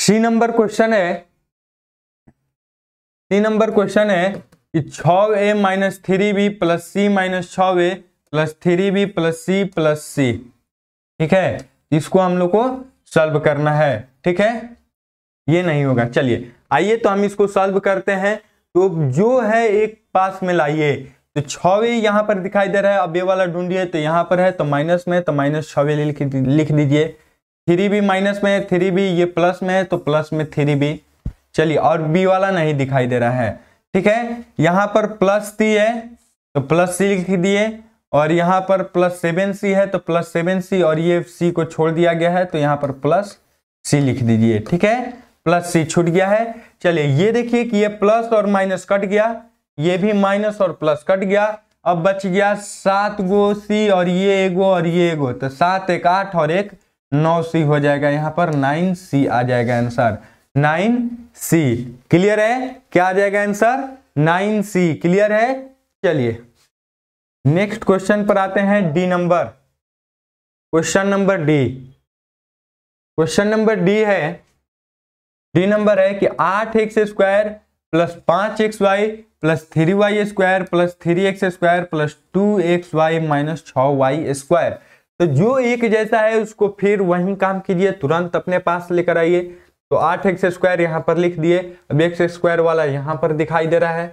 C number question है, सी नंबर क्वेश्चन है कि छ a minus three b plus c minus छ a plus three b plus c plus c, ठीक है, इसको हम लोग को सॉल्व करना है, ठीक है, ये नहीं होगा। चलिए आइए तो हम इसको सॉल्व करते हैं। तो जो है एक पास में लाइए, तो छवे यहाँ पर दिखाई दे रहा है, अब ये वाला ढूंढिए, तो यहाँ पर है, तो माइनस में, तो माइनस छवे लिख लिख दीजिए, थ्री बी माइनस में थ्री बी, ये प्लस में है, तो प्लस में थ्री बी। चलिए और बी वाला नहीं दिखाई दे रहा है, ठीक है, यहाँ पर प्लस सी है तो प्लस सी लिख दिए, और यहाँ पर प्लस सेवन सी है तो प्लस सेवन सी, और ये सी को छोड़ दिया गया है, तो यहाँ पर प्लस सी लिख दीजिए, ठीक है, प्लस सी छूट गया है। चलिए ये देखिए कि ये प्लस और माइनस कट गया, ये भी माइनस और प्लस कट गया। अब बच गया सात गो सी और ये एगो और ये एगो, तो सात एक आठ और एक नौ सी हो जाएगा। यहाँ पर नाइन सी आ जाएगा आंसर, नाइन सी। क्लियर है? क्या आ जाएगा आंसर? नाइन सी। क्लियर है? चलिए नेक्स्ट क्वेश्चन पर आते हैं, D number, question number D. Question number D है, डी नंबर है कि आठ एक्स स्क्वायर प्लस पांच x y plus three y square plus three x square plus two x y minus छ वाई स्क्वायर। तो जो एक जैसा है उसको फिर वही काम कीजिए, तुरंत अपने पास लेकर आइए। तो आठ एक्स स्क्वायर यहाँ पर लिख दिए। अब एक्स स्क्वायर वाला यहाँ पर दिखाई दे रहा है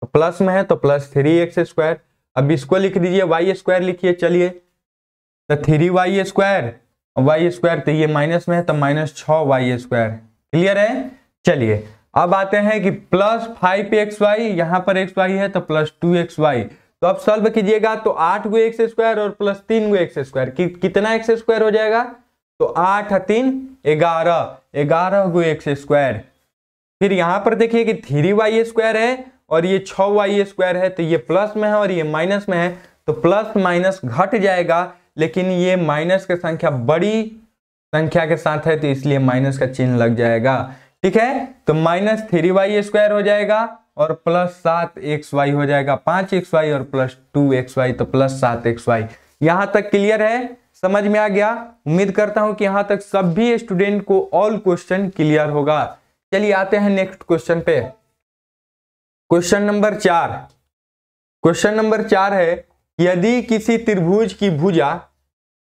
तो प्लस में है तो प्लस थ्री एक्स स्क्वायर। अब इसको लिख दीजिए, वाई स्क्वायर लिखिए। चलिए तो three y square y square, तो ये माइनस में है तो माइनस छ वाई स्क्वायर। क्लियर है? चलिए अब आते हैं कि प्लस फाइव एक्स वाई, यहाँ पर एक्स वाई है तो प्लस टू एक्स वाई। तो अब सॉल्व कीजिएगा तो आठ गो एक्स स्क्वायर और प्लस तीन गो एक्स स्क्वायर, कि, कितना एक्स स्क्वायर हो जाएगा? तो आठ तीन ग्यारह, ग्यारह गो एक्स स्क्वायर। फिर यहाँ पर देखिए कि थ्री वाई स्क्वायर है और ये छ वाई स्क्वायर है, तो ये प्लस में है और ये माइनस में है, तो प्लस माइनस घट जाएगा। लेकिन ये माइनस की संख्या बड़ी संख्या के साथ है तो इसलिए माइनस का चिन्ह लग जाएगा। ठीक है, तो माइनस थ्री वाई स्क्वायर हो जाएगा और प्लस सात एक्स वाई हो जाएगा, पांच एक्स वाई और प्लस टू एक्स वाई, तो प्लस सात एक्स वाई। यहां तक क्लियर है? समझ में आ गया? उम्मीद करता हूं कि यहां तक सभी स्टूडेंट को ऑल क्वेश्चन क्लियर होगा। चलिए आते हैं नेक्स्ट क्वेश्चन पे, क्वेश्चन नंबर चार। क्वेश्चन नंबर चार है, यदि किसी त्रिभुज की भुजा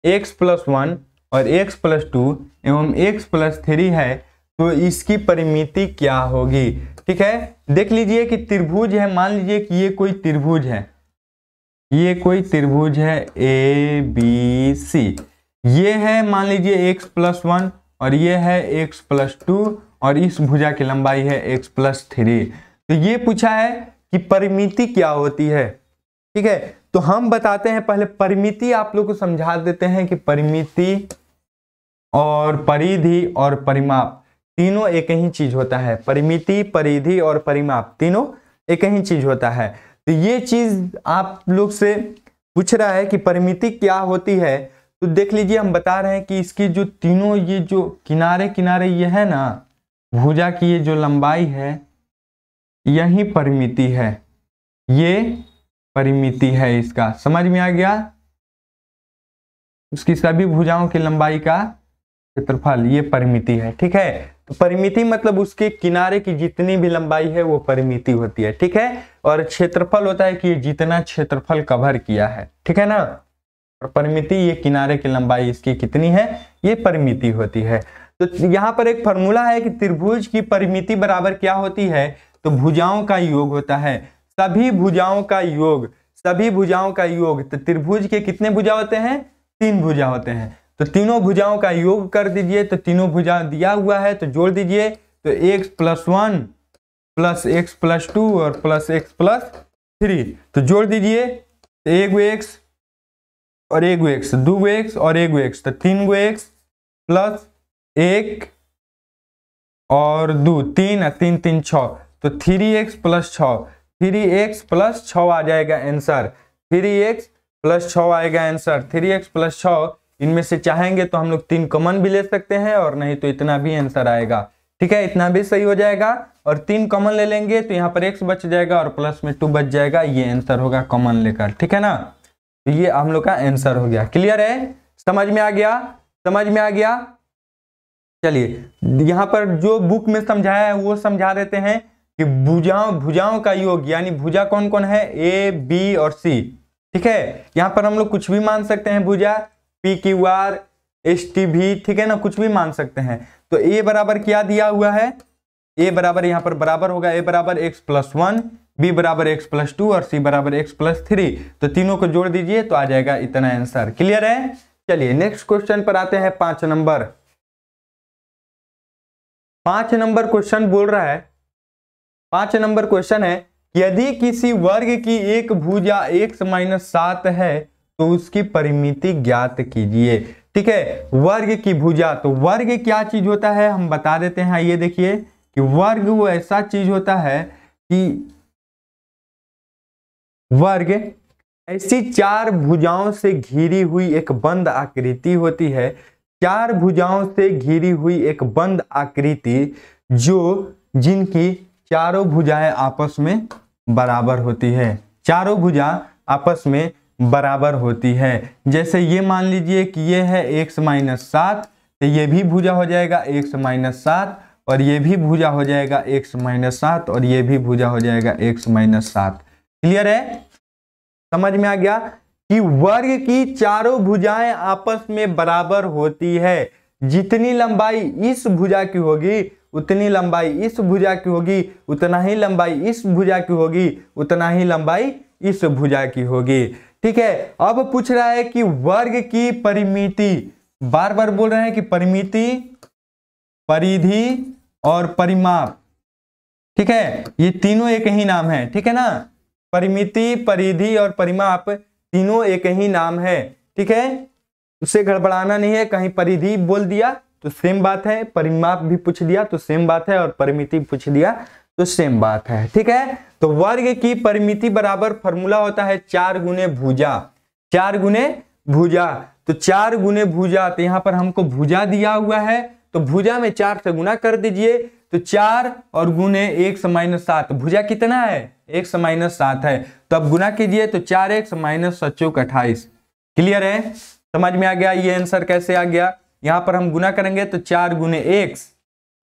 x प्लस वन और x प्लस टू एवं x प्लस थ्री है तो इसकी परिमिति क्या होगी? ठीक है, देख लीजिए कि त्रिभुज है, मान लीजिए कि ये कोई त्रिभुज है, ये कोई त्रिभुज है ए बी सी। ये है मान लीजिए x प्लस वन और ये है x प्लस टू और इस भुजा की लंबाई है x प्लस थ्री। तो ये पूछा है कि परिमिति क्या होती है। ठीक है, तो हम बताते हैं, पहले परिमिति आप लोग को समझा देते हैं कि परिमिति और परिधि और परिमाप तीनों एक ही चीज होता है। परिमिति, परिधि और परिमाप तीनों एक ही चीज होता है। तो ये चीज आप लोग से पूछ रहा है कि परिमिति क्या होती है। तो देख लीजिए, हम बता रहे हैं कि इसकी जो तीनों ये जो किनारे किनारे ये है ना भुजा की, ये जो लंबाई है यही परिमिति है, ये परिमिति है इसका। समझ में आ गया? उसकी सभी भुजाओं की लंबाई का क्षेत्रफल, ये परिमिति है। ठीक है, तो परिमिति मतलब उसके किनारे की जितनी भी लंबाई है वो परिमिति होती है। ठीक है, और क्षेत्रफल होता है कि जितना क्षेत्रफल कवर किया है। ठीक है ना, और परिमिति ये किनारे की लंबाई इसकी कितनी है, ये परिमिति होती है। तो यहाँ पर एक फॉर्मूला है कि त्रिभुज की परिमिति बराबर क्या होती है, तो भुजाओं का योग होता है, सभी भुजाओं का योग, सभी भुजाओं का योग। तो त्रिभुज के कितने भुजा होते हैं? तीन भुजा होते हैं, तो तीनों भुजाओं का योग कर दीजिए। तो तीनों भुजा दिया हुआ है तो जोड़ दीजिए, तो x plus one plus x plus two और प्लस एक्स प्लस थ्री, तो जोड़ दीजिए एक गो एक्स और एक गो एक्स, दो गो एक्स और एक गो एक्स, तो तीन गो एक्स प्लस एक और दो, तीन तीन तीन छ, तो थ्री एक्स प्लस छ, थ्री एक्स प्लस छ आ जाएगा आंसर, थ्री एक्स प्लस छ आएगा आंसर, थ्री एक्स प्लस छ। इनमें से चाहेंगे तो हम लोग तीन कॉमन भी ले सकते हैं और नहीं तो इतना भी आंसर आएगा। ठीक है, इतना भी सही हो जाएगा, और तीन कॉमन ले लेंगे तो यहाँ पर एक्स बच जाएगा और प्लस में टू बच जाएगा, ये आंसर होगा कॉमन लेकर। ठीक है ना, तो ये हम लोग का आंसर हो गया। क्लियर है? समझ में आ गया? समझ में आ गया? चलिए यहाँ पर जो बुक में समझाया है वो समझा देते हैं कि भुजाओं भुजाओं का योग, यानी भुजा कौन कौन है, ए बी और सी। ठीक है, यहाँ पर हम लोग कुछ भी मान सकते हैं भुजा, P Q R S T भी। ठीक है ना, कुछ भी मान सकते हैं। तो ए बराबर क्या दिया हुआ है, ए बराबर यहाँ पर बराबर होगा, ए बराबर एक्स प्लस वन, बी बराबर एक्स प्लस टू और सी बराबर एक्स प्लस थ्री। तो तीनों को जोड़ दीजिए तो आ जाएगा इतना आंसर। क्लियर है? चलिए नेक्स्ट क्वेश्चन पर आते हैं, पांच नंबर। पांच नंबर क्वेश्चन बोल रहा है, पांच नंबर क्वेश्चन है, यदि किसी वर्ग की एक भुजा x माइनस सात है तो उसकी परिमिति ज्ञात कीजिए। ठीक है। वर्ग की भुजा, तो वर्ग क्या चीज होता है हम बता देते हैं। ये देखिए कि वर्ग वो ऐसा चीज होता है कि वर्ग ऐसी चार भुजाओं से घिरी हुई एक बंद आकृति होती है, चार भुजाओं से घिरी हुई एक बंद आकृति जो जिनकी चारों भुजाएं आपस में बराबर होती है, चारों भुजा आपस में बराबर होती है। जैसे ये मान लीजिए कि ये है एक्स माइनस सात, तो ये भी भुजा हो जाएगा एक्स माइनस सात और ये भी भुजा हो जाएगा एक्स माइनस सात और ये भी भुजा हो जाएगा एक्स माइनस सात। क्लियर है, समझ में आ गया कि वर्ग की चारों भुजाएं आपस में बराबर होती है। जितनी लंबाई इस भुजा की होगी उतनी लंबाई इस भुजा की होगी, उतना ही लंबाई इस भुजा की होगी, उतना ही लंबाई इस भुजा की होगी। ठीक है, अब पूछ रहा है कि वर्ग की परिमिति, बार बार बोल रहे हैं कि परिमिति, परिधि और परिमाप, ठीक है, ये तीनों एक ही नाम है। ठीक है ना, परिमिति, परिधि और परिमाप तीनों एक ही नाम है। ठीक है, उसे गड़बड़ाना नहीं है, कहीं परिधि बोल दिया तो सेम बात है, परिमाप भी पूछ दिया तो सेम बात है और परिमिति पूछ दिया तो सेम बात है। ठीक है, तो वर्ग की परिमिति बराबर फॉर्मूला होता है चार गुने भुजा, चार गुने भुजा, तो चार गुने भुजा, तो यहाँ पर हमको भुजा दिया हुआ है तो भुजा में चार से गुना कर दीजिए, तो चार और गुने एक माइनस सात, भुजा कितना है एक माइनस सात है, तो अब गुना कीजिए तो चार एक माइनस सात चौक अट्ठाईस। क्लियर है, समझ में आ गया ये आंसर कैसे आ गया। यहाँ पर हम गुना करेंगे तो चार गुने एक्स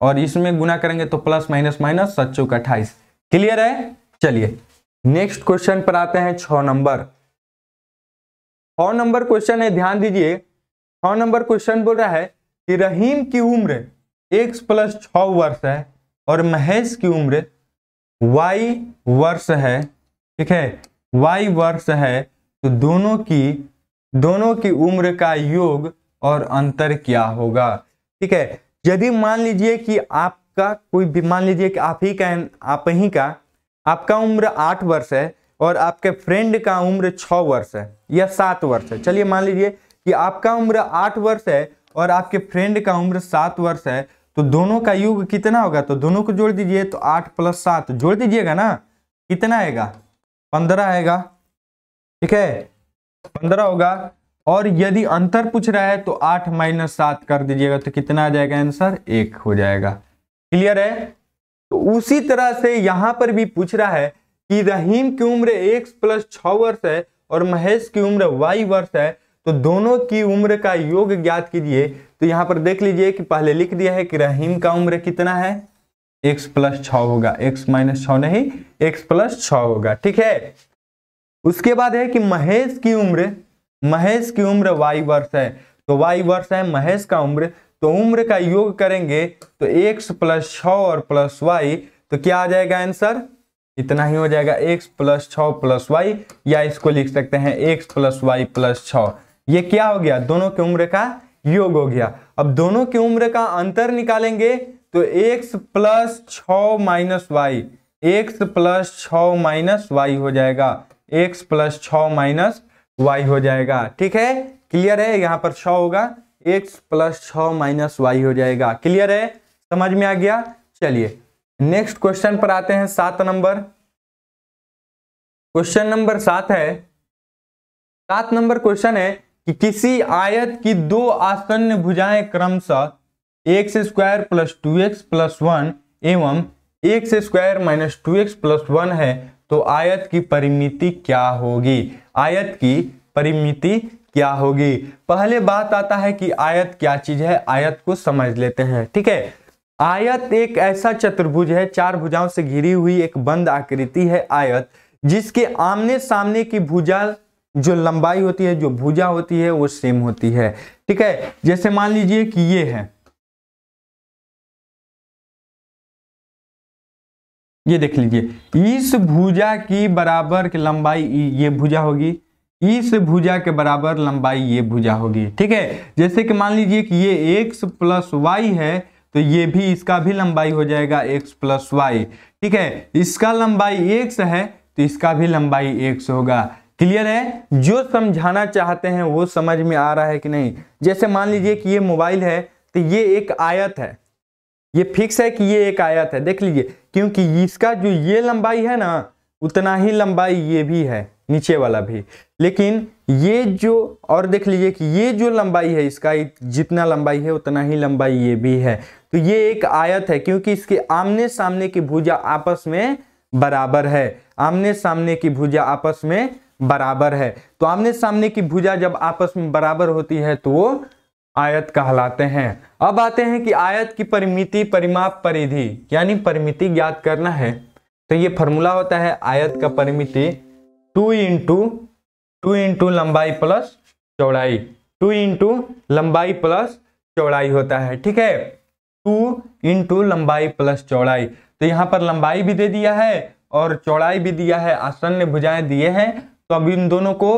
और इसमें गुना करेंगे तो प्लस माइनस माइनस सात चौक अट्ठाईस। क्लियर है, चलिए नेक्स्ट क्वेश्चन पर आते हैं, छह नंबर, छह नंबर क्वेश्चन है, ध्यान दीजिए। छह नंबर क्वेश्चन बोल रहा है कि रहीम की उम्र एक्स प्लस छह वर्ष है और महेश की उम्र वाई वर्ष है। ठीक है, वाई वर्ष है, तो दोनों की दोनों की उम्र का योग और अंतर क्या होगा। ठीक है, यदि मान लीजिए कि आपका कोई भी, मान लीजिए कि आप ही का आप ही का आपका उम्र आठ वर्ष है और आपके फ्रेंड का उम्र छः वर्ष है या सात वर्ष है। चलिए मान लीजिए कि आपका उम्र आठ वर्ष है और आपके फ्रेंड का उम्र सात वर्ष है, तो दोनों का योग कितना होगा, तो दोनों को जोड़ दीजिए, तो आठ प्लस सात जोड़ दीजिएगा ना, कितना आएगा पंद्रह आएगा। ठीक है, पंद्रह होगा, और यदि अंतर पूछ रहा है तो आठ माइनस सात कर दीजिएगा तो कितना आ जाएगा आंसर, एक हो जाएगा। क्लियर है, तो उसी तरह से यहाँ पर भी पूछ रहा है कि रहीम की उम्र एक्स प्लस छः वर्ष है और महेश की उम्र वाई वर्ष है, तो दोनों की उम्र का योग ज्ञात कीजिए। तो यहाँ पर देख लीजिए कि पहले लिख दिया है कि रहीम का उम्र कितना है, एक्स प्लस छः होगा, एक्स माइनस छः नहीं, एक्स प्लस छः होगा। ठीक है, उसके बाद है कि महेश की उम्र महेश की उम्र वाई वर्ष है, तो वाई वर्ष है महेश का उम्र, तो उम्र का योग करेंगे तो एक्स प्लस छः और प्लस वाई, तो क्या आ जाएगा आंसर, इतना ही हो जाएगा, एक्स प्लस छः प्लस वाई, या इसको लिख सकते हैं एक्स प्लस वाई प्लस छः। ये क्या हो गया, दोनों की उम्र का योग हो गया। अब दोनों की उम्र का अंतर निकालेंगे तो एक्स प्लस छः माइनस वाई, एक्स प्लस छः माइनस वाई हो जाएगा, एक्स प्लस छः माइनस वाई हो जाएगा। ठीक है, क्लियर है, यहाँ पर छः होगा, एक्स प्लस छः माइनस वाई हो जाएगा। क्लियर है, समझ में आ गया। चलिए नेक्स्ट क्वेश्चन पर आते हैं, सात नंबर क्वेश्चन, नंबर सात है, सात नंबर क्वेश्चन है कि किसी आयत की दो आसन्न भुजाएं क्रमशः x square plus two x plus one एवं x square minus two x plus one है, तो आयत की परिमिति क्या होगी, आयत की परिमिति क्या होगी। पहले बात आता है कि आयत क्या चीज है, आयत को समझ लेते हैं। ठीक है, आयत एक ऐसा चतुर्भुज है, चार भुजाओं से घिरी हुई एक बंद आकृति है आयत, जिसके आमने सामने की भुजा जो लंबाई होती है, जो भुजा होती है वो सेम होती है। ठीक है, जैसे मान लीजिए कि ये है, ये देख लीजिए, इस भुजा की बराबर की लंबाई ये भुजा होगी, इस भुजा के बराबर लंबाई ये भुजा होगी। ठीक है, जैसे कि मान लीजिए कि ये एक्स प्लस वाई है, तो ये भी, इसका भी लंबाई हो जाएगा एक्स प्लस वाई। ठीक है, इसका लंबाई एक्स है तो इसका भी लंबाई एक्स होगा। क्लियर है, जो समझाना चाहते हैं वो समझ में आ रहा है कि नहीं। जैसे मान लीजिए कि ये मोबाइल है तो ये एक आयत है, ये फिक्स है कि ये एक आयत है, देख लीजिए, क्योंकि इसका जो ये लंबाई है ना उतना ही लंबाई ये भी है, नीचे वाला भी, लेकिन ये जो, और देख लीजिए कि ये जो लंबाई है इसका जितना लंबाई है उतना ही लंबाई ये भी है, तो ये एक आयत है क्योंकि इसके आमने सामने की भुजा आपस में बराबर है, आमने सामने की भुजा आपस में बराबर है। तो आमने सामने की भुजा जब आपस में बराबर होती है तो वो आयत कहलाते हैं। अब आते हैं कि आयत की परिमिति, परिमाप, परिधि यानी परिमिति ज्ञात करना है, तो ये फॉर्मूला होता है आयत का परिमिति टू इंटू टू इंटू लंबाई प्लस चौड़ाई, टू इंटू लंबाई प्लस चौड़ाई होता है, ठीक है, टू इंटू लंबाई प्लस चौड़ाई। तो यहाँ पर लंबाई भी दे दिया है और चौड़ाई भी दिया है, आसन्न भुजाएं दिए हैं, तो अब इन दोनों को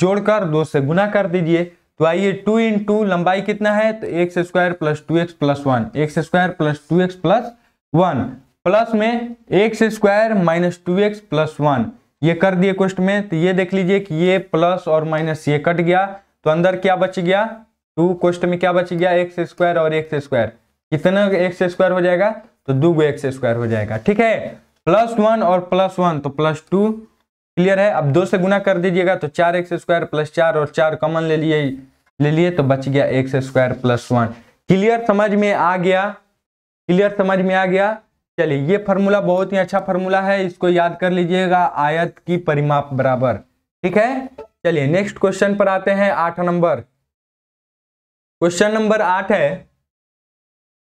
जोड़कर दो से गुना कर दीजिए। तो आइए टू इंटू लंबाई कितना है, तो x square plus two x plus one, x square plus two x plus one plus में x square minus two x plus one, ये कर दिए क्वेश्चन में। तो ये देख लीजिए कि ये प्लस और माइनस ये कट गया, तो अंदर क्या बच गया, टू, क्वेश्चन में क्या बच गया, एक्स स्क्वायर और एक्स स्क्वायर, कितना एक्स स्क्वायर हो जाएगा, तो दो गो एक्स स्क्वायर हो जाएगा, ठीक है, प्लस वन और प्लस वन तो प्लस टू, क्लियर है। अब दो से गुना कर दीजिएगा तो चार एक्स स्क्वायर प्लस चार और चार कॉमन ले लिए ले लिए तो बच गया x square plus one. Clear समझ में आ गया, क्लियर समझ में आ गया। चलिए ये फार्मूला बहुत ही अच्छा फार्मूला है, इसको याद कर लीजिएगा, आयत की परिमाप बराबर, ठीक है। चलिए नेक्स्ट क्वेश्चन पर आते हैं, आठ नंबर, क्वेश्चन नंबर आठ है,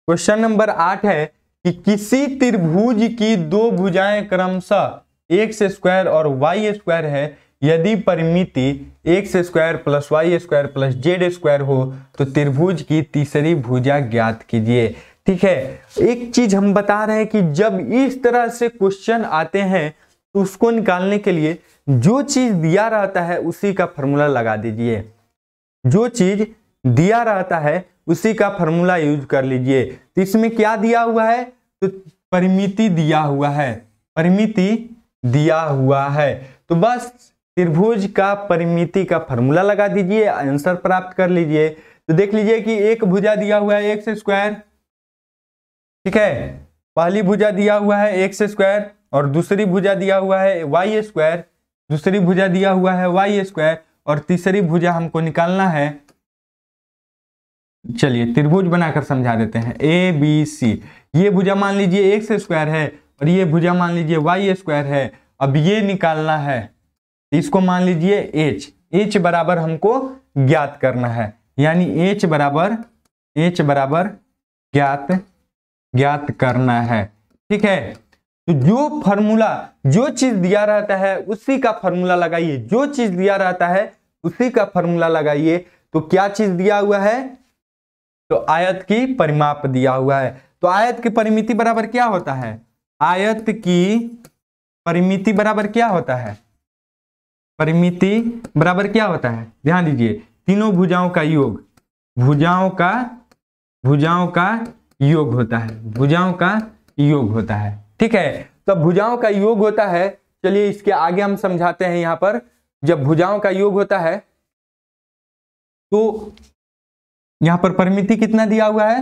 क्वेश्चन नंबर आठ है कि किसी त्रिभुज की दो भुजाएं क्रमशः एक्स स्क्वायर और वाई स्क्वायर है, यदि परिमिति x square plus y square plus z square हो तो त्रिभुज की तीसरी भुजा ज्ञात कीजिए, ठीक है। एक चीज हम बता रहे हैं कि जब इस तरह से क्वेश्चन आते हैं तो उसको निकालने के लिए जो चीज दिया रहता है उसी का फॉर्मूला लगा दीजिए, जो चीज दिया रहता है उसी का फॉर्मूला यूज कर लीजिए। तो इसमें क्या दिया हुआ है, तो परिमिति दिया हुआ है, परिमिति दिया हुआ है, तो बस त्रिभुज का परिमिति का फॉर्मूला लगा दीजिए, आंसर प्राप्त कर लीजिए। तो देख लीजिए कि एक भुजा दिया हुआ है एक्स स्क्वायर, ठीक है, पहली भुजा दिया हुआ है एक्स स्क्वायर और दूसरी भुजा दिया हुआ है वाई स्क्वायर, दूसरी भुजा दिया हुआ है वाई स्क्वायर और तीसरी भुजा हमको निकालना है। चलिए त्रिभुज बनाकर समझा देते हैं, ए बी सी, ये भुजा मान लीजिए एक्स स्क्वायर है और ये भुजा मान लीजिए वाई स्क्वायर है, अब ये निकालना है, इसको मान लीजिए एच, एच बराबर हमको ज्ञात करना है, यानी एच बराबर, एच बराबर ज्ञात ज्ञात करना है, ठीक है। तो जो फॉर्मूला, जो चीज दिया रहता है उसी का फॉर्मूला लगाइए, जो चीज दिया रहता है उसी का फॉर्मूला लगाइए। तो क्या चीज दिया हुआ है, तो आयत की परिमाप दिया हुआ है, तो आयत की परिमिति बराबर क्या होता है, आयत की परिमिति बराबर क्या होता है, परिमिति बराबर क्या होता है, ध्यान दीजिए, तीनों भुजाओं का योग, भुजाओं का, भुजाओं का योग होता है, भुजाओं का योग होता है, ठीक है। तो भुजाओं का योग होता है, चलिए इसके आगे हम समझाते हैं। यहाँ पर जब भुजाओं का योग होता है तो यहाँ पर परिमिति कितना दिया हुआ है,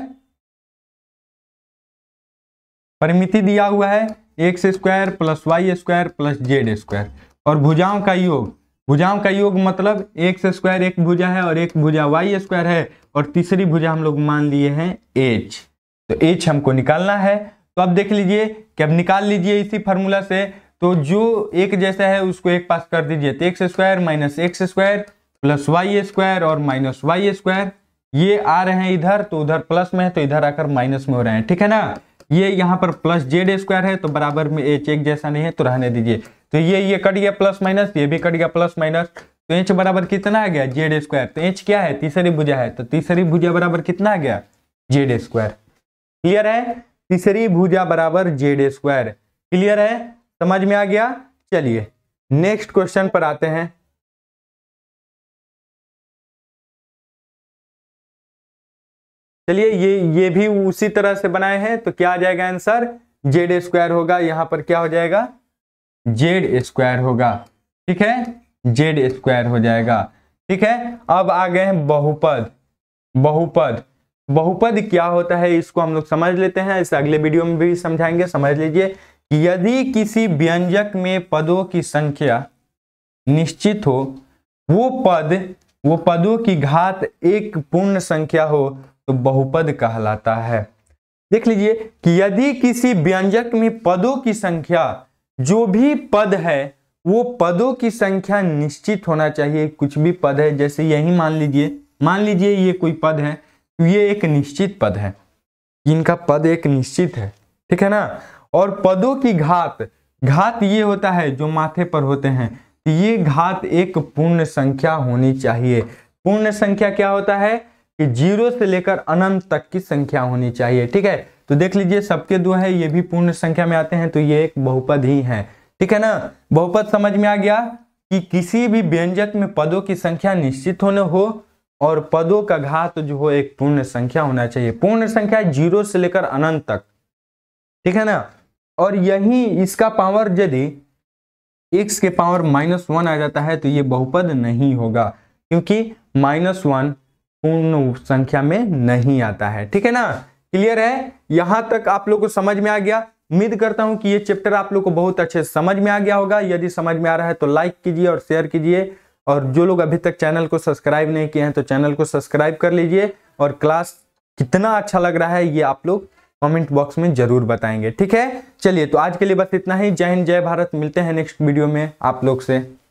परिमिति दिया हुआ है x square plus y square plus z square और भुजाओं का योग, भुजाओं का योग मतलब एक्स स्क्वायर एक भुजा है और एक भुजा वाई स्क्वायर है और तीसरी भुजा हम लोग मान लिए हैं एच, तो एच हमको निकालना है। तो अब देख लीजिए कि अब निकाल लीजिए इसी फार्मूला से, तो जो एक जैसा है उसको एक पास कर दीजिए, तो x square minus x square plus y square और माइनस वाई स्क्वायर, ये आ रहे हैं इधर, तो उधर प्लस में है तो इधर आकर माइनस में हो रहे हैं, ठीक है ना। ये यहाँ पर प्लस जेड स्क्वायर है तो बराबर में एच, एक जैसा नहीं है तो रहने दीजिए, तो ये ये कट गया प्लस माइनस, ये भी कट गया प्लस माइनस, तो एच बराबर कितना आ गया, जेड स्क्वायर। तो एच क्या है, तीसरी भुजा है, तो तीसरी भुजा बराबर कितना आ गया, जेड स्क्वायर, क्लियर है, तीसरी भुजा बराबर जेड स्क्वायर, क्लियर है, समझ में आ गया। चलिए नेक्स्ट क्वेश्चन पर आते हैं, चलिए ये ये भी उसी तरह से बनाए हैं, तो क्या आ जाएगा आंसर, जेड स्क्वायर होगा, यहाँ पर क्या हो जाएगा, जेड स्क्वायर होगा, ठीक है। जेड स्क्वायर हो जाएगा। ठीक है, अब आ गए हैं बहुपद। बहुपद बहुपद क्या होता है इसको हम लोग समझ लेते हैं, इस अगले वीडियो में भी समझाएंगे। समझ लीजिए, यदि किसी व्यंजक में पदों की संख्या निश्चित हो, वो पद वो पदों की घात एक पूर्ण संख्या हो तो बहुपद कहलाता है। देख लीजिए कि यदि किसी व्यंजक में पदों की संख्या, जो भी पद है वो पदों की संख्या निश्चित होना चाहिए। कुछ भी पद है, जैसे यही मान लीजिए मान लीजिए ये कोई पद है, ये एक निश्चित पद है, इनका पद एक निश्चित है, ठीक है ना। और पदों की घात घात ये होता है जो माथे पर होते हैं, ये घात एक पूर्ण संख्या होनी चाहिए। पूर्ण संख्या क्या होता है कि जीरो से लेकर अनंत तक की संख्या होनी चाहिए। ठीक है, तो देख लीजिए सबके दो है, ये भी पूर्ण संख्या में आते हैं, तो ये एक बहुपद ही है। ठीक है ना, बहुपद समझ में आ गया कि किसी भी व्यंजक में पदों की संख्या निश्चित होने हो और पदों का घात जो हो एक पूर्ण संख्या होना चाहिए। पूर्ण संख्या जीरो से लेकर अनंत तक, ठीक है ना। और यही इसका पावर यदि एक्स के पावर माइनस वन आ जाता है तो ये बहुपद नहीं होगा, क्योंकि माइनस वन पूर्ण संख्या में नहीं आता है। ठीक है ना, क्लियर है, यहाँ तक आप लोग को समझ में आ गया। उम्मीद करता हूँ कि ये चैप्टर आप लोग को बहुत अच्छे समझ में आ गया होगा। यदि समझ में आ रहा है तो लाइक कीजिए और शेयर कीजिए, और जो लोग अभी तक चैनल को सब्सक्राइब नहीं किए हैं तो चैनल को सब्सक्राइब कर लीजिए। और क्लास कितना अच्छा लग रहा है ये आप लोग कमेंट बॉक्स में जरूर बताएंगे। ठीक है, चलिए तो आज के लिए बस इतना ही। जय हिंद, जय भारत, मिलते हैं नेक्स्ट वीडियो में आप लोग से।